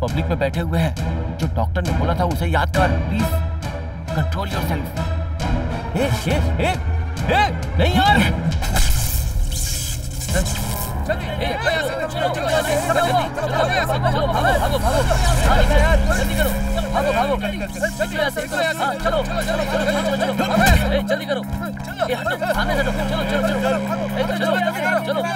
पब्लिक में बैठे हुए हैं, जो डॉक्टर ने बोला था उसे याद कर please. control yourself. Hey, hey, hey, hey! नहीं यार। चलिए, चलो, चलो, भागो, भागो, भागो, यार, जल्दी करो, भागो, भागो, चलो, चलो, जल्दी करो, चलो, सामने से चलो, चलो, चलो, चलो, चलो, चलो, चलो, चलो,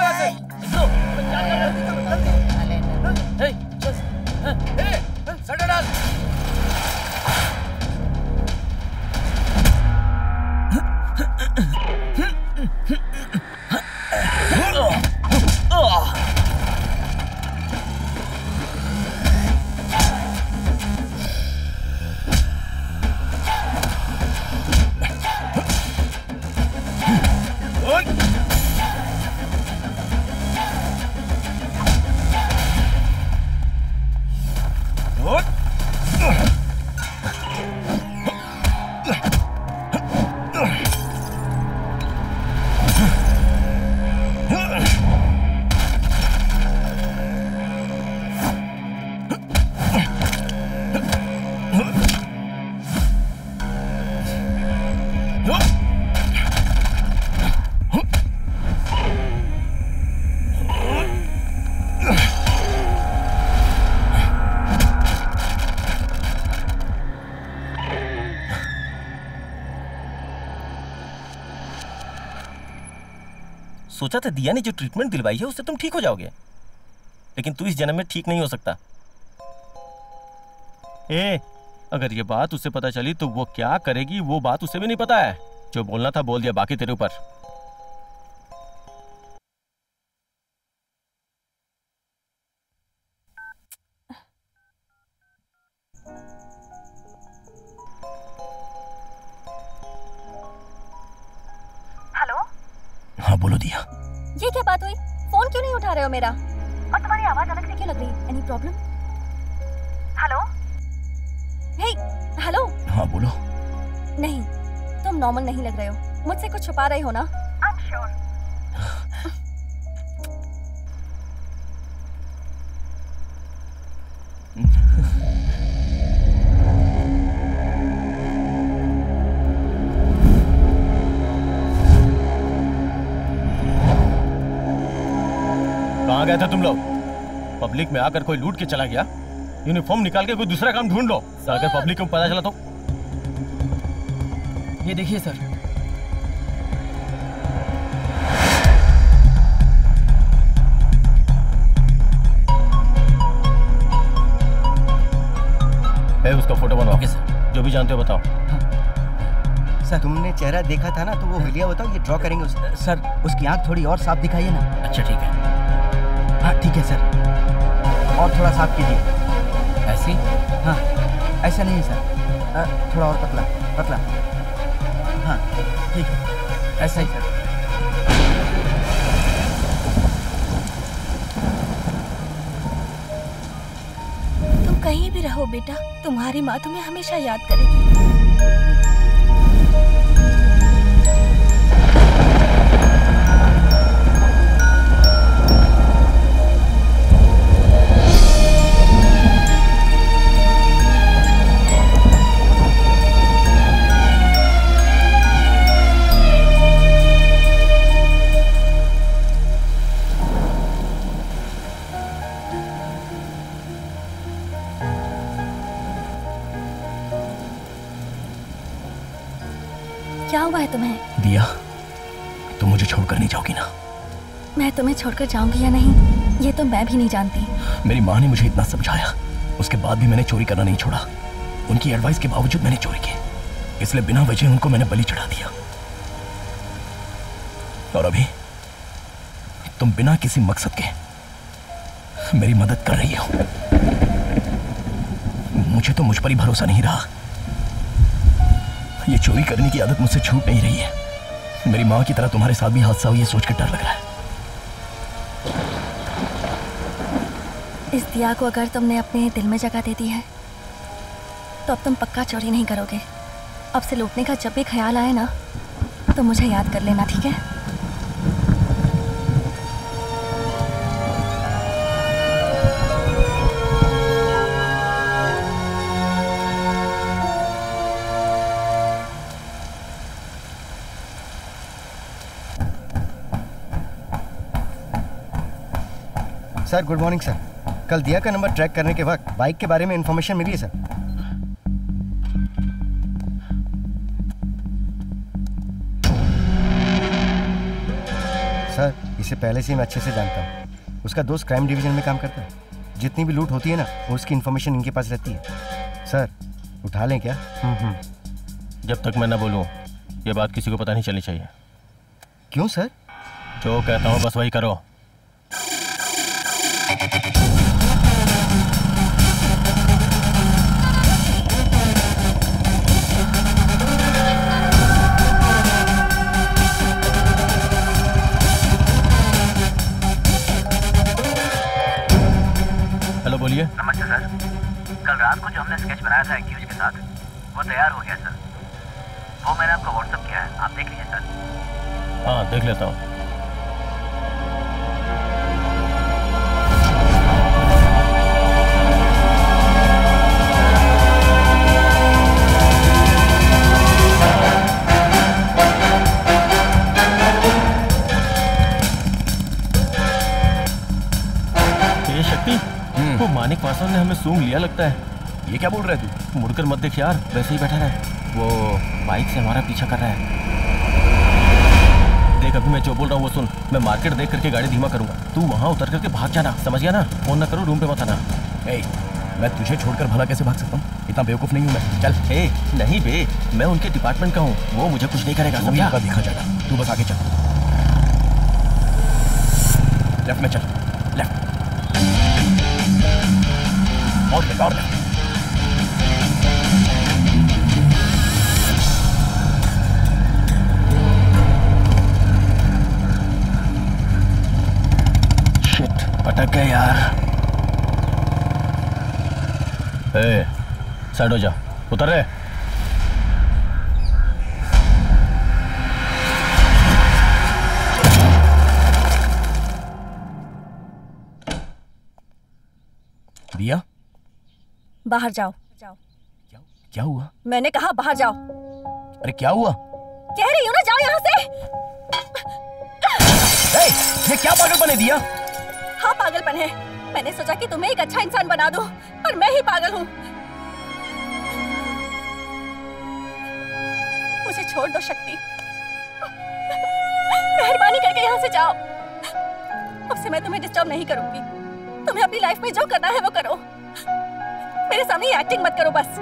सोचा था दिया ने जो ट्रीटमेंट दिलवाई है उससे तुम ठीक हो जाओगे, लेकिन तू इस जन्म में ठीक नहीं हो सकता। ए, अगर ये बात उसे पता चली तो वो क्या करेगी, वो बात उसे भी नहीं पता है। जो बोलना था बोल दिया, बाकी तेरे ऊपर। हाँ बोलो दिया। ये क्या बात हुई? फोन क्यों नहीं उठा रहे हो मेरा? और तुम्हारी आवाज अलग से क्यों लग रही है? Any problem? Hello? Hey, hello? हाँ बोलो। नहीं, तुम नॉर्मल नहीं लग रहे हो। मुझसे कुछ छुपा रहे हो ना? I'm sure. कहाँ गए थे तुम लोग? पब्लिक में आकर कोई लूट के चला गया। यूनिफॉर्म निकाल के कोई दूसरा काम ढूंढ लो। अगर पब्लिक को पता चला तो। ये देखिए सर। ए, उसका फोटो बनवाओ। Okay sir. जो भी जानते हो बताओ। हाँ। सर तुमने चेहरा देखा था ना, तो वो हिलिया बताओ, ये ड्रॉ करेंगे उसे। सर उसकी आंख थोड़ी और साफ दिखाइए ना। अच्छा ठीक है। हाँ ठीक है सर, और थोड़ा साफ कीजिए। ऐसे? हाँ ऐसा नहीं है सर, आ, थोड़ा और पतला पतला। हाँ ठीक है, ऐसा ही सर। तुम कहीं भी रहो बेटा, तुम्हारी माँ तुम्हें हमेशा याद करेगी। तुम्हें दिया, तुम मुझे छोड़कर नहीं जाओगी ना? मैं तुम्हें छोड़कर जाऊंगी या नहीं ये तो मैं भी नहीं जानती। मेरी माँ ने मुझे इतना समझाया, उसके बाद भी मैंने चोरी करना नहीं छोड़ा। उनकी एडवाइस के बावजूद मैंने चोरी की, इसलिए बिना वजह उनको मैंने बलि चढ़ा दिया। और अभी तुम बिना किसी मकसद के मेरी मदद कर रही हो। मुझे तो मुझ पर ही भरोसा नहीं रहा। ये चोरी करने की आदत मुझसे छूट नहीं रही है। मेरी माँ की तरह तुम्हारे साथ भी हादसा हो, ये सोचकर डर लग रहा है। इस दिया को अगर तुमने अपने दिल में जगह दे दी है तो अब तुम पक्का चोरी नहीं करोगे। अब से लूटने का जब भी ख्याल आए ना तो मुझे याद कर लेना, ठीक है? Sir good morning sir. कल दिया का नंबर ट्रैक करने के वक्त बाइक के बारे में इंफॉर्मेशन मिली है सर। सर इसे पहले से मैं अच्छे से जानता हूँ। उसका दोस्त क्राइम डिवीजन में काम करता है। जितनी भी लूट होती है ना उसकी इन्फॉर्मेशन इनके पास रहती है। सर उठा लें क्या? जब तक मैं ना बोलूँ ये बात किसी को पता नहीं चलनी चाहिए। क्यों सर? जो कहता हूँ बस वही करो। हेलो बोलिए। नमस्ते सर। कल रात को जो हमने स्केच बनाया था एक्यूज के साथ वो तैयार हो गया सर। वो मैंने आपको व्हाट्सएप किया है, आप देख लीजिए सर। हाँ देख लेता हूँ। वो मानिक पासवान ने हमें सूंघ लिया लगता है। ये क्या बोल रहा है तू? मुड़कर मत देख यार, वैसे ही बैठा रहा। वो बाइक से हमारा पीछा कर रहा है। देख अभी मैं जो बोल रहा हूँ वो सुन। मैं मार्केट देख करके गाड़ी धीमा करूंगा, तू वहाँ उतर करके भाग जाना, समझ गया ना? फोन ना करो, रूम पे मत आना। ए, मैं तुझे छोड़कर भला कैसे भाग सकता हूँ? इतना बेवकूफ़ नहीं हूँ मैं। चल। ए, नहीं बे, मैं उनके डिपार्टमेंट का हूँ, वो मुझे कुछ नहीं करेगा, समझा? देखा जाएगा, तू बस आगे चल। लेफ्ट में चल, लेफ्ट और और शिट, पटक गए यार। ए, साइड हो जा, उतर रहे। दिया बाहर जाओ। क्या क्या हुआ? मैंने कहा बाहर जाओ। अरे क्या हुआ? कह रही हूँ ना जाओ यहाँ से। ए, ये क्या पागलपन है दिया? हाँ पागलपन है। मैंने सोचा कि तुम्हें एक अच्छा इंसान बना दूँ, पर मैं ही पागल हूँ। मुझे छोड़ दो शक्ति, मेहरबानी करके यहाँ से जाओ। अब से मैं तुम्हें डिस्टर्ब नहीं करूँगी। तुम्हें अपनी लाइफ में जो करना है वो करो, मेरे सामने एक्टिंग मत करो। बस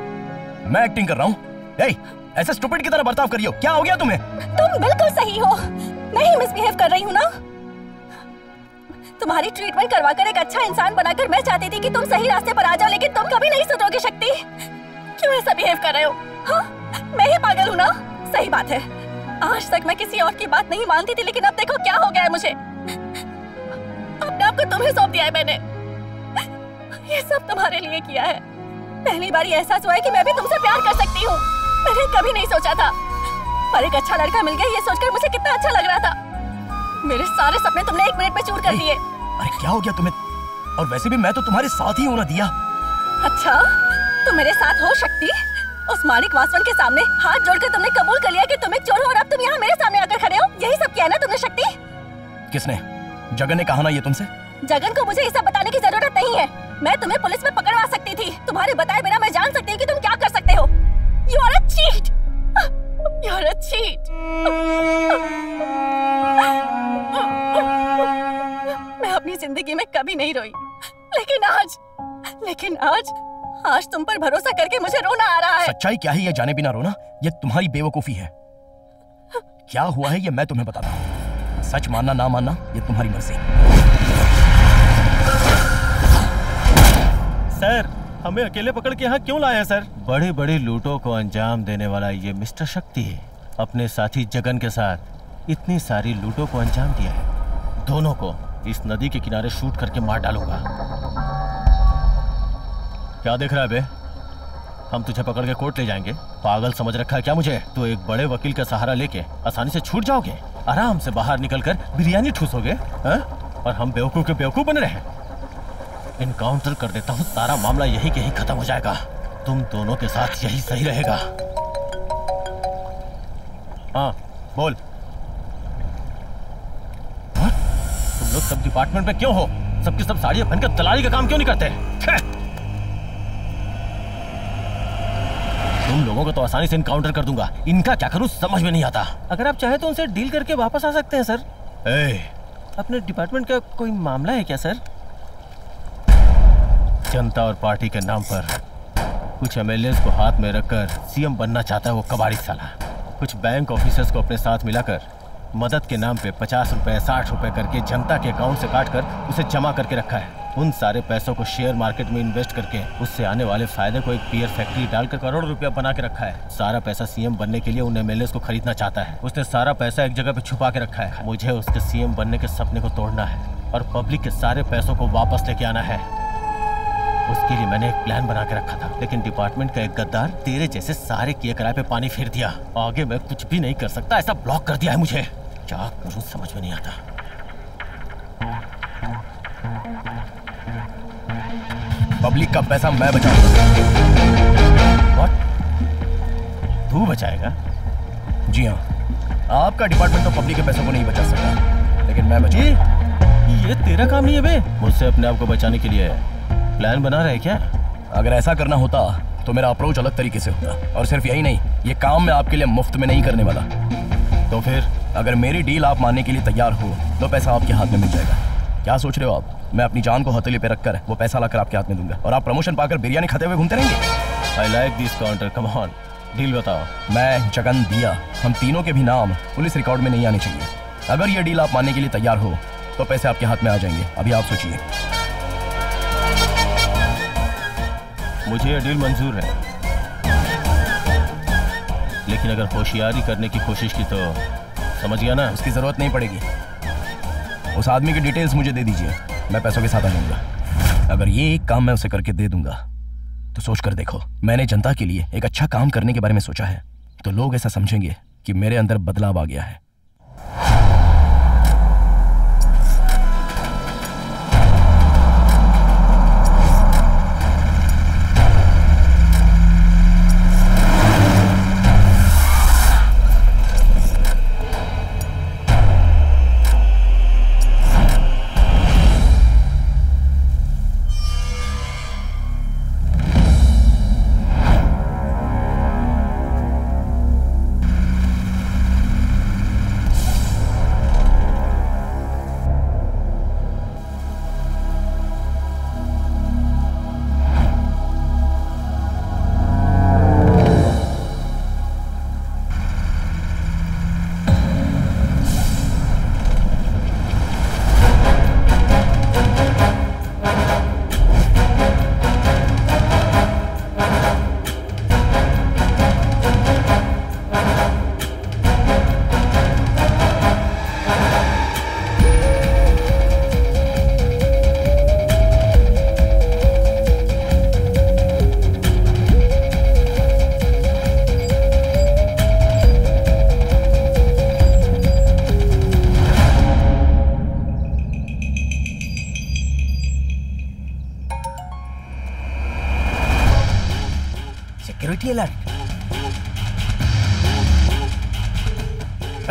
मैं एक्टिंग कर रहा हूँ? ए, ऐसे स्टूपिड की तरह बर्ताव करियो। क्या हो गया तुम्हें? तुम बिल्कुल सही हो, मैं ही मिसबिहेव कर रही हूँ ना। तुम्हारी ट्रीटमेंट करवा कर एक अच्छा इंसान बनाकर मैं चाहती थी कि तुम सही रास्ते पर आ जाओ, लेकिन तुम कभी नहीं सुधरोगे शक्ति। क्यों ऐसा बिहेव कर रहे हो? हाँ मैं ही पागल हूँ ना? सही बात है, आज तक मैं किसी और की बात नहीं मानती थी, लेकिन अब देखो क्या हो गया है मुझे। अपने आप को तुम्हें सौंप दिया है मैंने। ये सब तुम्हारे लिए किया है। पहली बार एहसास हुआ है कि मैं भी तुमसे प्यार कर सकती हूँ। मैंने कभी नहीं सोचा था, पर एक अच्छा लड़का मिल गया ये सोचकर मुझे कितना अच्छा लग रहा था। मेरे सारे सपने तुमने एक मिनट में चूर कर दिए। अरे क्या हो गया तुम्हें? और वैसे भी मैं तो तुम्हारे साथ ही हूँ ना दिया। अच्छा तुम मेरे साथ हो शक्ति? उस मानिकवासन के सामने हाथ जोड़कर तुमने कबूल कर लिया कि तुम एक चोर हो और अब तुम यहाँ मेरे सामने आकर खड़े हो। यही सब किया ना तुमने शक्ति? किसने? जगन ने कहा ना ये तुमसे? जगन को मुझे ये सब बताने की जरूरत नहीं है। मैं तुम्हें पुलिस में पकड़वा सकती थी। तुम्हारे बताए बिना मैं जान सकती हूँ कि तुम क्या कर सकते हो। You are a cheat. You are a cheat. मैं अपनी जिंदगी में कभी नहीं रोई, लेकिन आज, लेकिन आज, आज तुम पर भरोसा करके मुझे रोना आ रहा है। सच्चाई क्या है ये जाने बिना रोना, ये तुम्हारी बेवकूफी है। क्या हुआ है ये मैं तुम्हें बताता हूँ। सच मानना ना मानना ये तुम्हारी मर्जी। सर हमें अकेले पकड़ के यहाँ क्यों लाया सर? बड़े बड़े लूटों को अंजाम देने वाला ये मिस्टर शक्ति है। अपने साथी जगन के साथ इतनी सारी लूटों को अंजाम दिया है। दोनों को इस नदी के किनारे शूट करके मार डालूंगा। क्या देख रहा है बे? हम तुझे पकड़ के कोर्ट ले जाएंगे। पागल समझ रखा है क्या मुझे? तो एक बड़े वकील का सहारा लेके आसानी से छूट जाओगे, आराम से बाहर निकल कर बिरयानी ठूसोगे, और हम बेवकूफ़ के बेवकूफ़ बन रहे हैं। इनकाउंटर कर देता हूँ, सारा मामला यही के यही खत्म हो जाएगा। तुम दोनों के साथ यही सही रहेगा। हाँ बोल। तुम लोग सब डिपार्टमेंट में क्यों हो? सबकी सब साड़ियां पहनकर दलाली का काम क्यों नहीं करते? तुम लोगों को तो आसानी से इनकाउंटर कर दूंगा, इनका क्या करूं समझ में नहीं आता। अगर आप चाहे तो उनसे डील करके वापस आ सकते हैं सर। ए, अपने डिपार्टमेंट का कोई मामला है क्या सर? जनता और पार्टी के नाम पर कुछ एमएलएस को हाथ में रखकर सीएम बनना चाहता है वो कबाड़ी साला। कुछ बैंक ऑफिसर्स को अपने साथ मिलाकर मदद के नाम पे पचास रुपए साठ रुपए करके जनता के अकाउंट से काट कर उसे जमा करके रखा है। उन सारे पैसों को शेयर मार्केट में इन्वेस्ट करके उससे आने वाले फायदे को एक बियर फैक्ट्री डालकर करोड़ रुपया बना के रखा है। सारा पैसा सीएम बनने के लिए उन एमएलएस को खरीदना चाहता है। उसने सारा पैसा एक जगह पे छुपा के रखा है। मुझे उसके सीएम बनने के सपने को तोड़ना है और पब्लिक के सारे पैसों को वापस लेके आना है। उसके लिए मैंने एक प्लान बना के रखा था, लेकिन डिपार्टमेंट का एक गद्दार तेरे जैसे सारे किए कराए पे पानी फेर दिया। आगे मैं कुछ भी नहीं कर सकता, ऐसा ब्लॉक कर दिया है मुझे। क्या करूं समझ में नहीं आता। पब्लिक का पैसा मैं बचाऊंगा। तू बचाएगा? जी हाँ, आपका डिपार्टमेंट तो पब्लिक के पैसों को नहीं बचा सकता, लेकिन मैं बचाऊंगा। ये तेरा काम नहीं है बे। मुझसे अपने आप को बचाने के लिए प्लान बना रहे क्या? अगर ऐसा करना होता तो मेरा अप्रोच अलग तरीके से होता। और सिर्फ यही नहीं, ये काम मैं आपके लिए मुफ्त में नहीं करने वाला। तो फिर अगर मेरी डील आप मानने के लिए तैयार हो तो पैसा आपके हाथ में मिल जाएगा। क्या सोच रहे हो आप? मैं अपनी जान को हथेली पे रखकर वो पैसा लाकर आपके हाथ में दूंगा और आप प्रमोशन पाकर बिरयानी खाते हुए घूमते रहेंगे। I like this counter, come on, deal बताओ। मैं, जगन, दिया, हम तीनों के भी नाम पुलिस रिकॉर्ड में नहीं आने चाहिए। अगर ये डील आप मानने के लिए तैयार हो तो पैसे आपके हाथ में आ जाएंगे। अभी आप सोचिए। मुझे डील मंजूर है, लेकिन अगर होशियारी करने की कोशिश की तो समझ गया ना? उसकी जरूरत नहीं पड़ेगी। उस आदमी की डिटेल्स मुझे दे दीजिए, मैं पैसों के साथ आ जाऊंगा। अगर ये एक काम मैं उसे करके दे दूंगा तो सोच कर देखो, मैंने जनता के लिए एक अच्छा काम करने के बारे में सोचा है तो लोग ऐसा समझेंगे कि मेरे अंदर बदलाव आ गया है।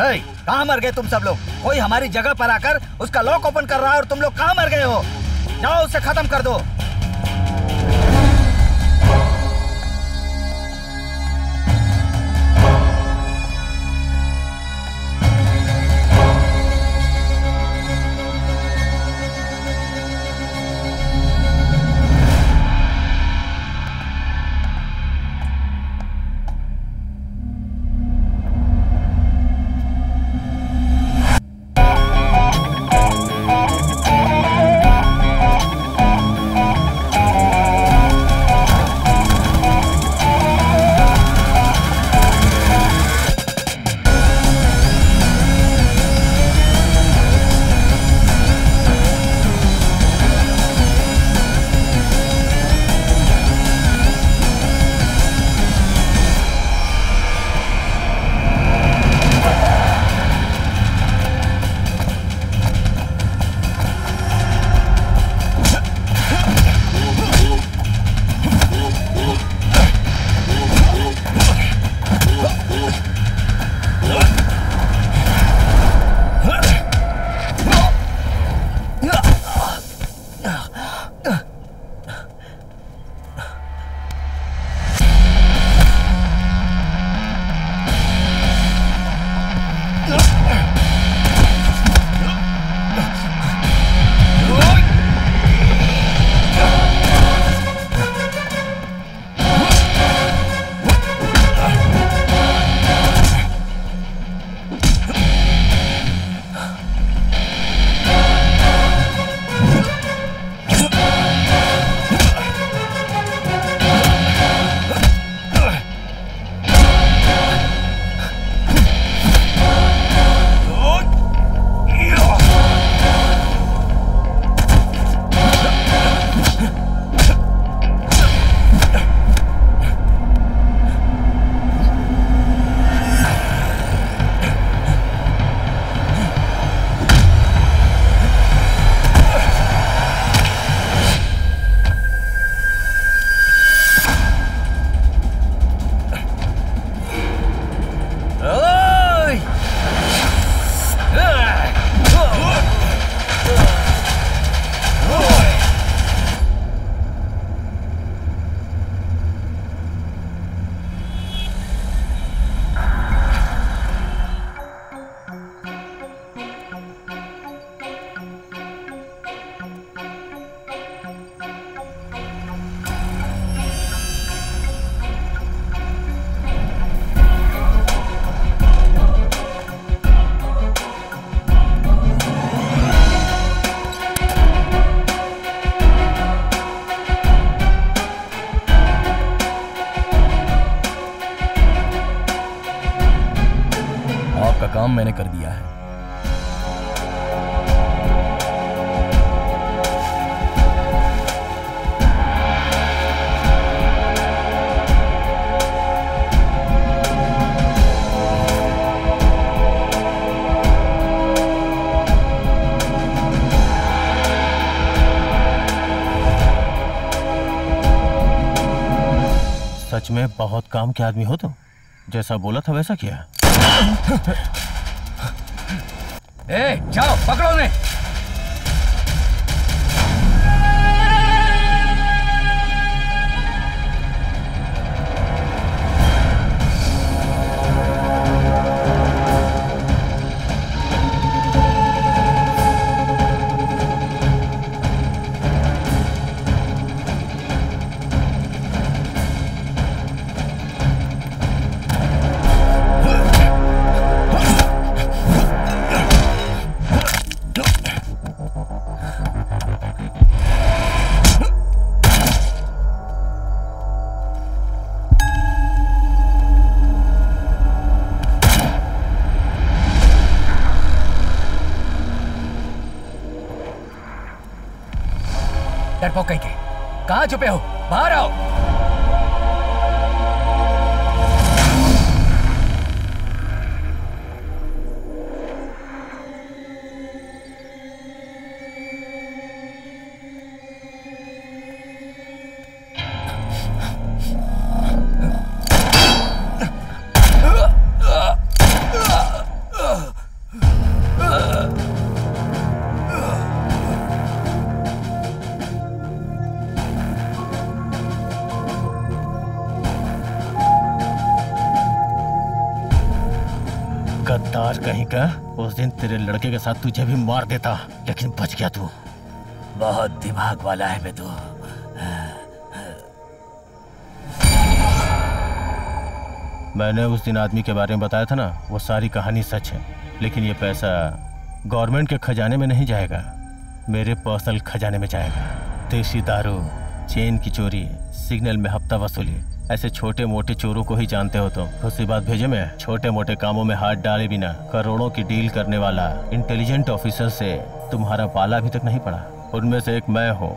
Hey, कहाँ मर गए तुम सब लोग? कोई हमारी जगह पर आकर उसका लॉक ओपन कर रहा है और तुम लोग कहाँ मर गए हो? जाओ उसे खत्म कर दो। मैंने कर दिया है। सच में बहुत काम के आदमी हो तुम, जैसा बोला था वैसा किया। ए, जाओ पकड़ो ने। डरपोक के कहाँ छुपे हो? बाहर आओ। कहीं का उस दिन तेरे लड़के के साथ तुझे भी मार देता, लेकिन बच गया तू। बहुत दिमाग वाला है बे तू। मैंने उस दिन आदमी के बारे में बताया था ना, वो सारी कहानी सच है, लेकिन ये पैसा गवर्नमेंट के खजाने में नहीं जाएगा, मेरे पर्सनल खजाने में जाएगा। देसी दारू, चेन की चोरी, सिग्नल में हफ्ता वसूली, ऐसे छोटे मोटे चोरों को ही जानते हो तुम। तो उसी बात भेजे में छोटे मोटे कामों में हाथ डाले बिना करोड़ों की डील करने वाला इंटेलिजेंट ऑफिसर से तुम्हारा पाला अभी तक नहीं पड़ा। उनमें से एक मैं हूँ,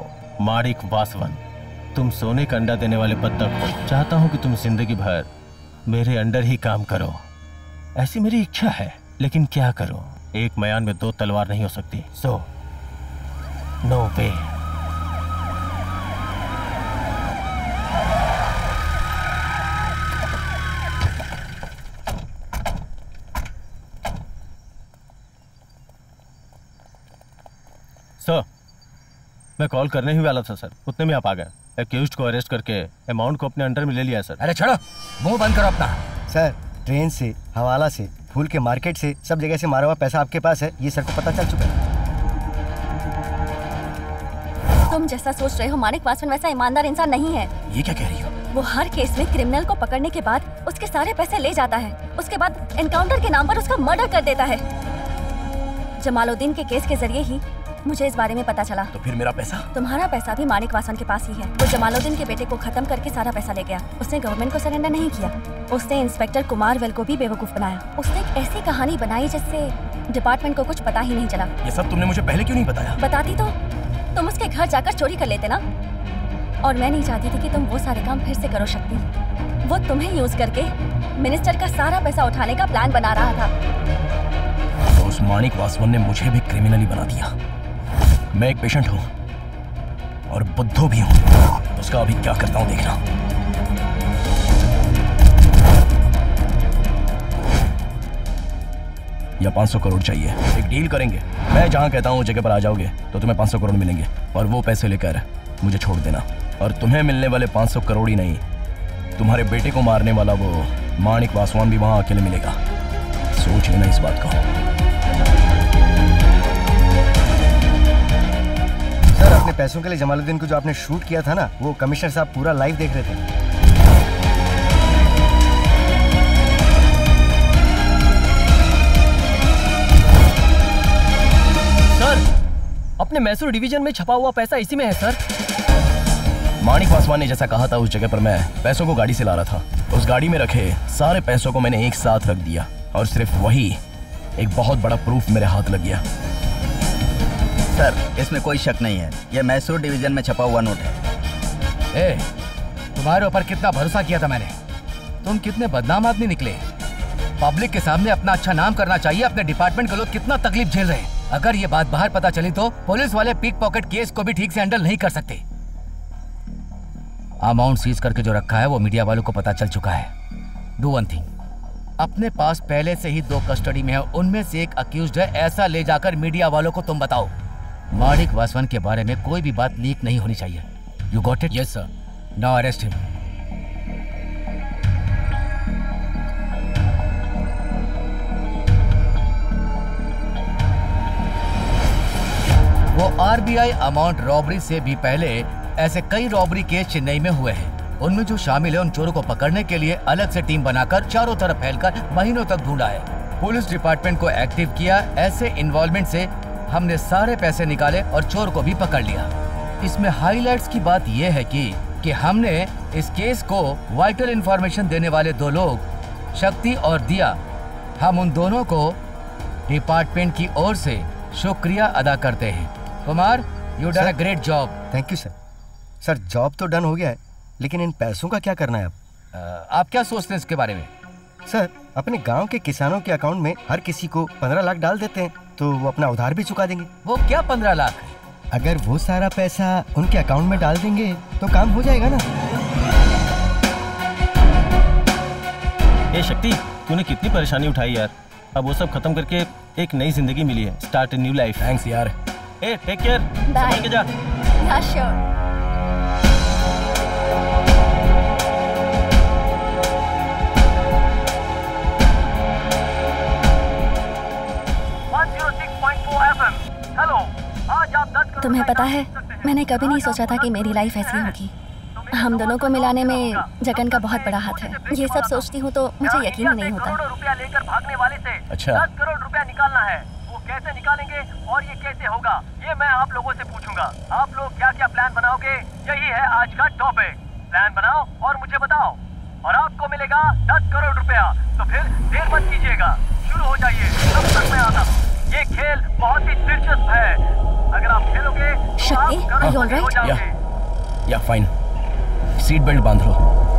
माणिकवासवन। तुम सोने का अंडा देने वाले बत्तख हो। चाहता हूँ कि तुम जिंदगी भर मेरे अंडर ही काम करो, ऐसी मेरी इच्छा है। लेकिन क्या करो, एक मयान में दो तलवार नहीं हो सकती। So no way. सर, मैं कॉल करने ही वाला था सर, उतने में आप आ गए। एक्यूज्ड को अरेस्ट करके अमाउंट को अपने अंडर में ले लिया सर। अरे छोड़ो, मुंह बंद करो अपना। सर, ट्रेन से, हवाला से, फूल के मार्केट से, सब जगह से मारा हुआ पैसा आपके पास है, ये सर को पता चल चुका है। तुम जैसा सोच रहे हो माणिकवासन वैसा ईमानदार इंसान नहीं है। ये क्या कह रही हो? वो हर केस में क्रिमिनल को पकड़ने के बाद उसके सारे पैसे ले जाता है, उसके बाद एनकाउंटर के नाम पर उसका मर्डर कर देता है। जमालुद्दीन के केस के जरिए ही मुझे इस बारे में पता चला। तो फिर मेरा पैसा? तुम्हारा पैसा भी माणिकवासन के पास ही है। वो जमालुद्दीन के बेटे को खत्म करके सारा पैसा ले गया। उसने गवर्नमेंट को सरेंडर नहीं किया। उसने इंस्पेक्टर कुमार वेल को भी बेवकूफ बनाया। उसने एक ऐसी कहानी बनाई जिससे डिपार्टमेंट को कुछ पता ही नहीं चला। ये सब तुमने मुझे पहले क्यों नहीं बताया? बताती तो तुम उसके घर जाकर चोरी कर लेते ना, और मैं नहीं चाहती थी कि तुम वो सारे काम फिर से करो शक्ति। वो तुम्हें यूज करके मिनिस्टर का सारा पैसा उठाने का प्लान बना रहा था। तो उस माणिकवासन ने मुझे भी क्रिमिनल बना दिया। मैं एक पेशेंट हूँ और बुद्धू भी हूँ। उसका अभी क्या करता हूँ देखना। या पाँच सौ करोड़ चाहिए। एक डील करेंगे, मैं जहाँ कहता हूँ जगह पर आ जाओगे तो तुम्हें पाँच सौ करोड़ मिलेंगे, और वो पैसे लेकर मुझे छोड़ देना। और तुम्हें मिलने वाले पाँच सौ करोड़ ही नहीं, तुम्हारे बेटे को मारने वाला वो माणिकवासन भी वहाँ अकेले मिलेगा। सोच लेना इस बात का। सर, अपने पैसों के लिए जमालुद्दीन को जो आपने शूट किया था ना, वो कमिश्नर साहब पूरा लाइव देख रहे थे। सर, अपने मैसूर डिवीजन में छपा हुआ पैसा इसी में है सर। माणिकवासन ने जैसा कहा था, उस जगह पर मैं पैसों को गाड़ी से ला रहा था। उस गाड़ी में रखे सारे पैसों को मैंने एक साथ रख दिया, और सिर्फ वही एक बहुत बड़ा प्रूफ मेरे हाथ लग गया। सर इसमें कोई शक नहीं है, यह मैसूर डिवीजन में छपा हुआ नोट है। ए, तुम्हारे ऊपर कितना भरोसा किया था मैंने, तुम कितने बदनाम आदमी निकले। पब्लिक के सामने अपना अच्छा नाम करना चाहिए, अपने डिपार्टमेंट के लोग कितना तकलीफ झेल रहे हैं। अगर ये बात बाहर पता चली तो पुलिस वाले पिक पॉकेट केस को भी ठीक से हैंडल नहीं कर सकते। अमाउंट सीज करके जो रखा है वो मीडिया वालों को पता चल चुका है। डू वन थिंग, अपने पास पहले से ही दो कस्टडी में है, उनमें से एक अक्यूज्ड है, ऐसा ले जाकर मीडिया वालों को तुम बताओ। माणिक वासवन के बारे में कोई भी बात लीक नहीं होनी चाहिए। You got it? Yes sir. Now arrest him. वो आरबीआई अमाउंट रॉबरी से भी पहले ऐसे कई रॉबरी केस चेन्नई में हुए हैं। उनमें जो शामिल है उन चोरों को पकड़ने के लिए अलग से टीम बनाकर चारों तरफ फैलकर महीनों तक ढूंढा है। पुलिस डिपार्टमेंट को एक्टिव किया, ऐसे इन्वॉल्वमेंट से हमने सारे पैसे निकाले और चोर को भी पकड़ लिया। इसमें हाईलाइट्स की बात यह है कि, कि हमने इस केस को वाइटल इन्फॉर्मेशन देने वाले दो लोग शक्ति और दिया, हम उन दोनों को डिपार्टमेंट की ओर से शुक्रिया अदा करते हैं। Kumar, you done a great job. Thank you sir. Sir job तो डन हो गया है, लेकिन इन पैसों का क्या करना है अब? आ, आप क्या सोचते हैं इसके बारे में? सर अपने गांव के किसानों के अकाउंट में हर किसी को पंद्रह लाख डाल देते हैं तो वो अपना उधार भी चुका देंगे। वो क्या पंद्रह लाख? अगर वो सारा पैसा उनके अकाउंट में डाल देंगे तो काम हो जाएगा ना। ए शक्ति, तूने कितनी परेशानी उठाई यार। अब वो सब खत्म करके एक नई जिंदगी मिली है। Start a new life. Thanks यार। ए टेक केयर, संभाल के जा। हां sure. One o six point four FM. Hello, आज आप दस करोड़। तुम्हें पता है, मैंने कभी नहीं सोचा था कि मेरी लाइफ ऐसी होगी। हम दोनों को मिलाने में जगन का बहुत बड़ा हाथ है। ये सब सोचती हूँ तो मुझे यकीन नहीं होता। करोड़ों रुपया लेकर भागने वाले से अच्छा दस करोड़ रुपया निकालना है, वो कैसे निकालेंगे और ये कैसे होगा, ये मैं आप लोगों से पूछूंगा। आप लोग क्या क्या प्लान बनाओगे, यही है आज का टॉपिक। प्लान बनाओ और मुझे बताओ, और आपको मिलेगा दस करोड़ रुपया। तो फिर देर मत कीजिएगा, शुरू हो जाइए। तब तक मैं आता हूँ। ये खेल बहुत ही दिलचस्प है, अगर आप खेलोगे। या फाइन, सीट बेल्ट बांध लो।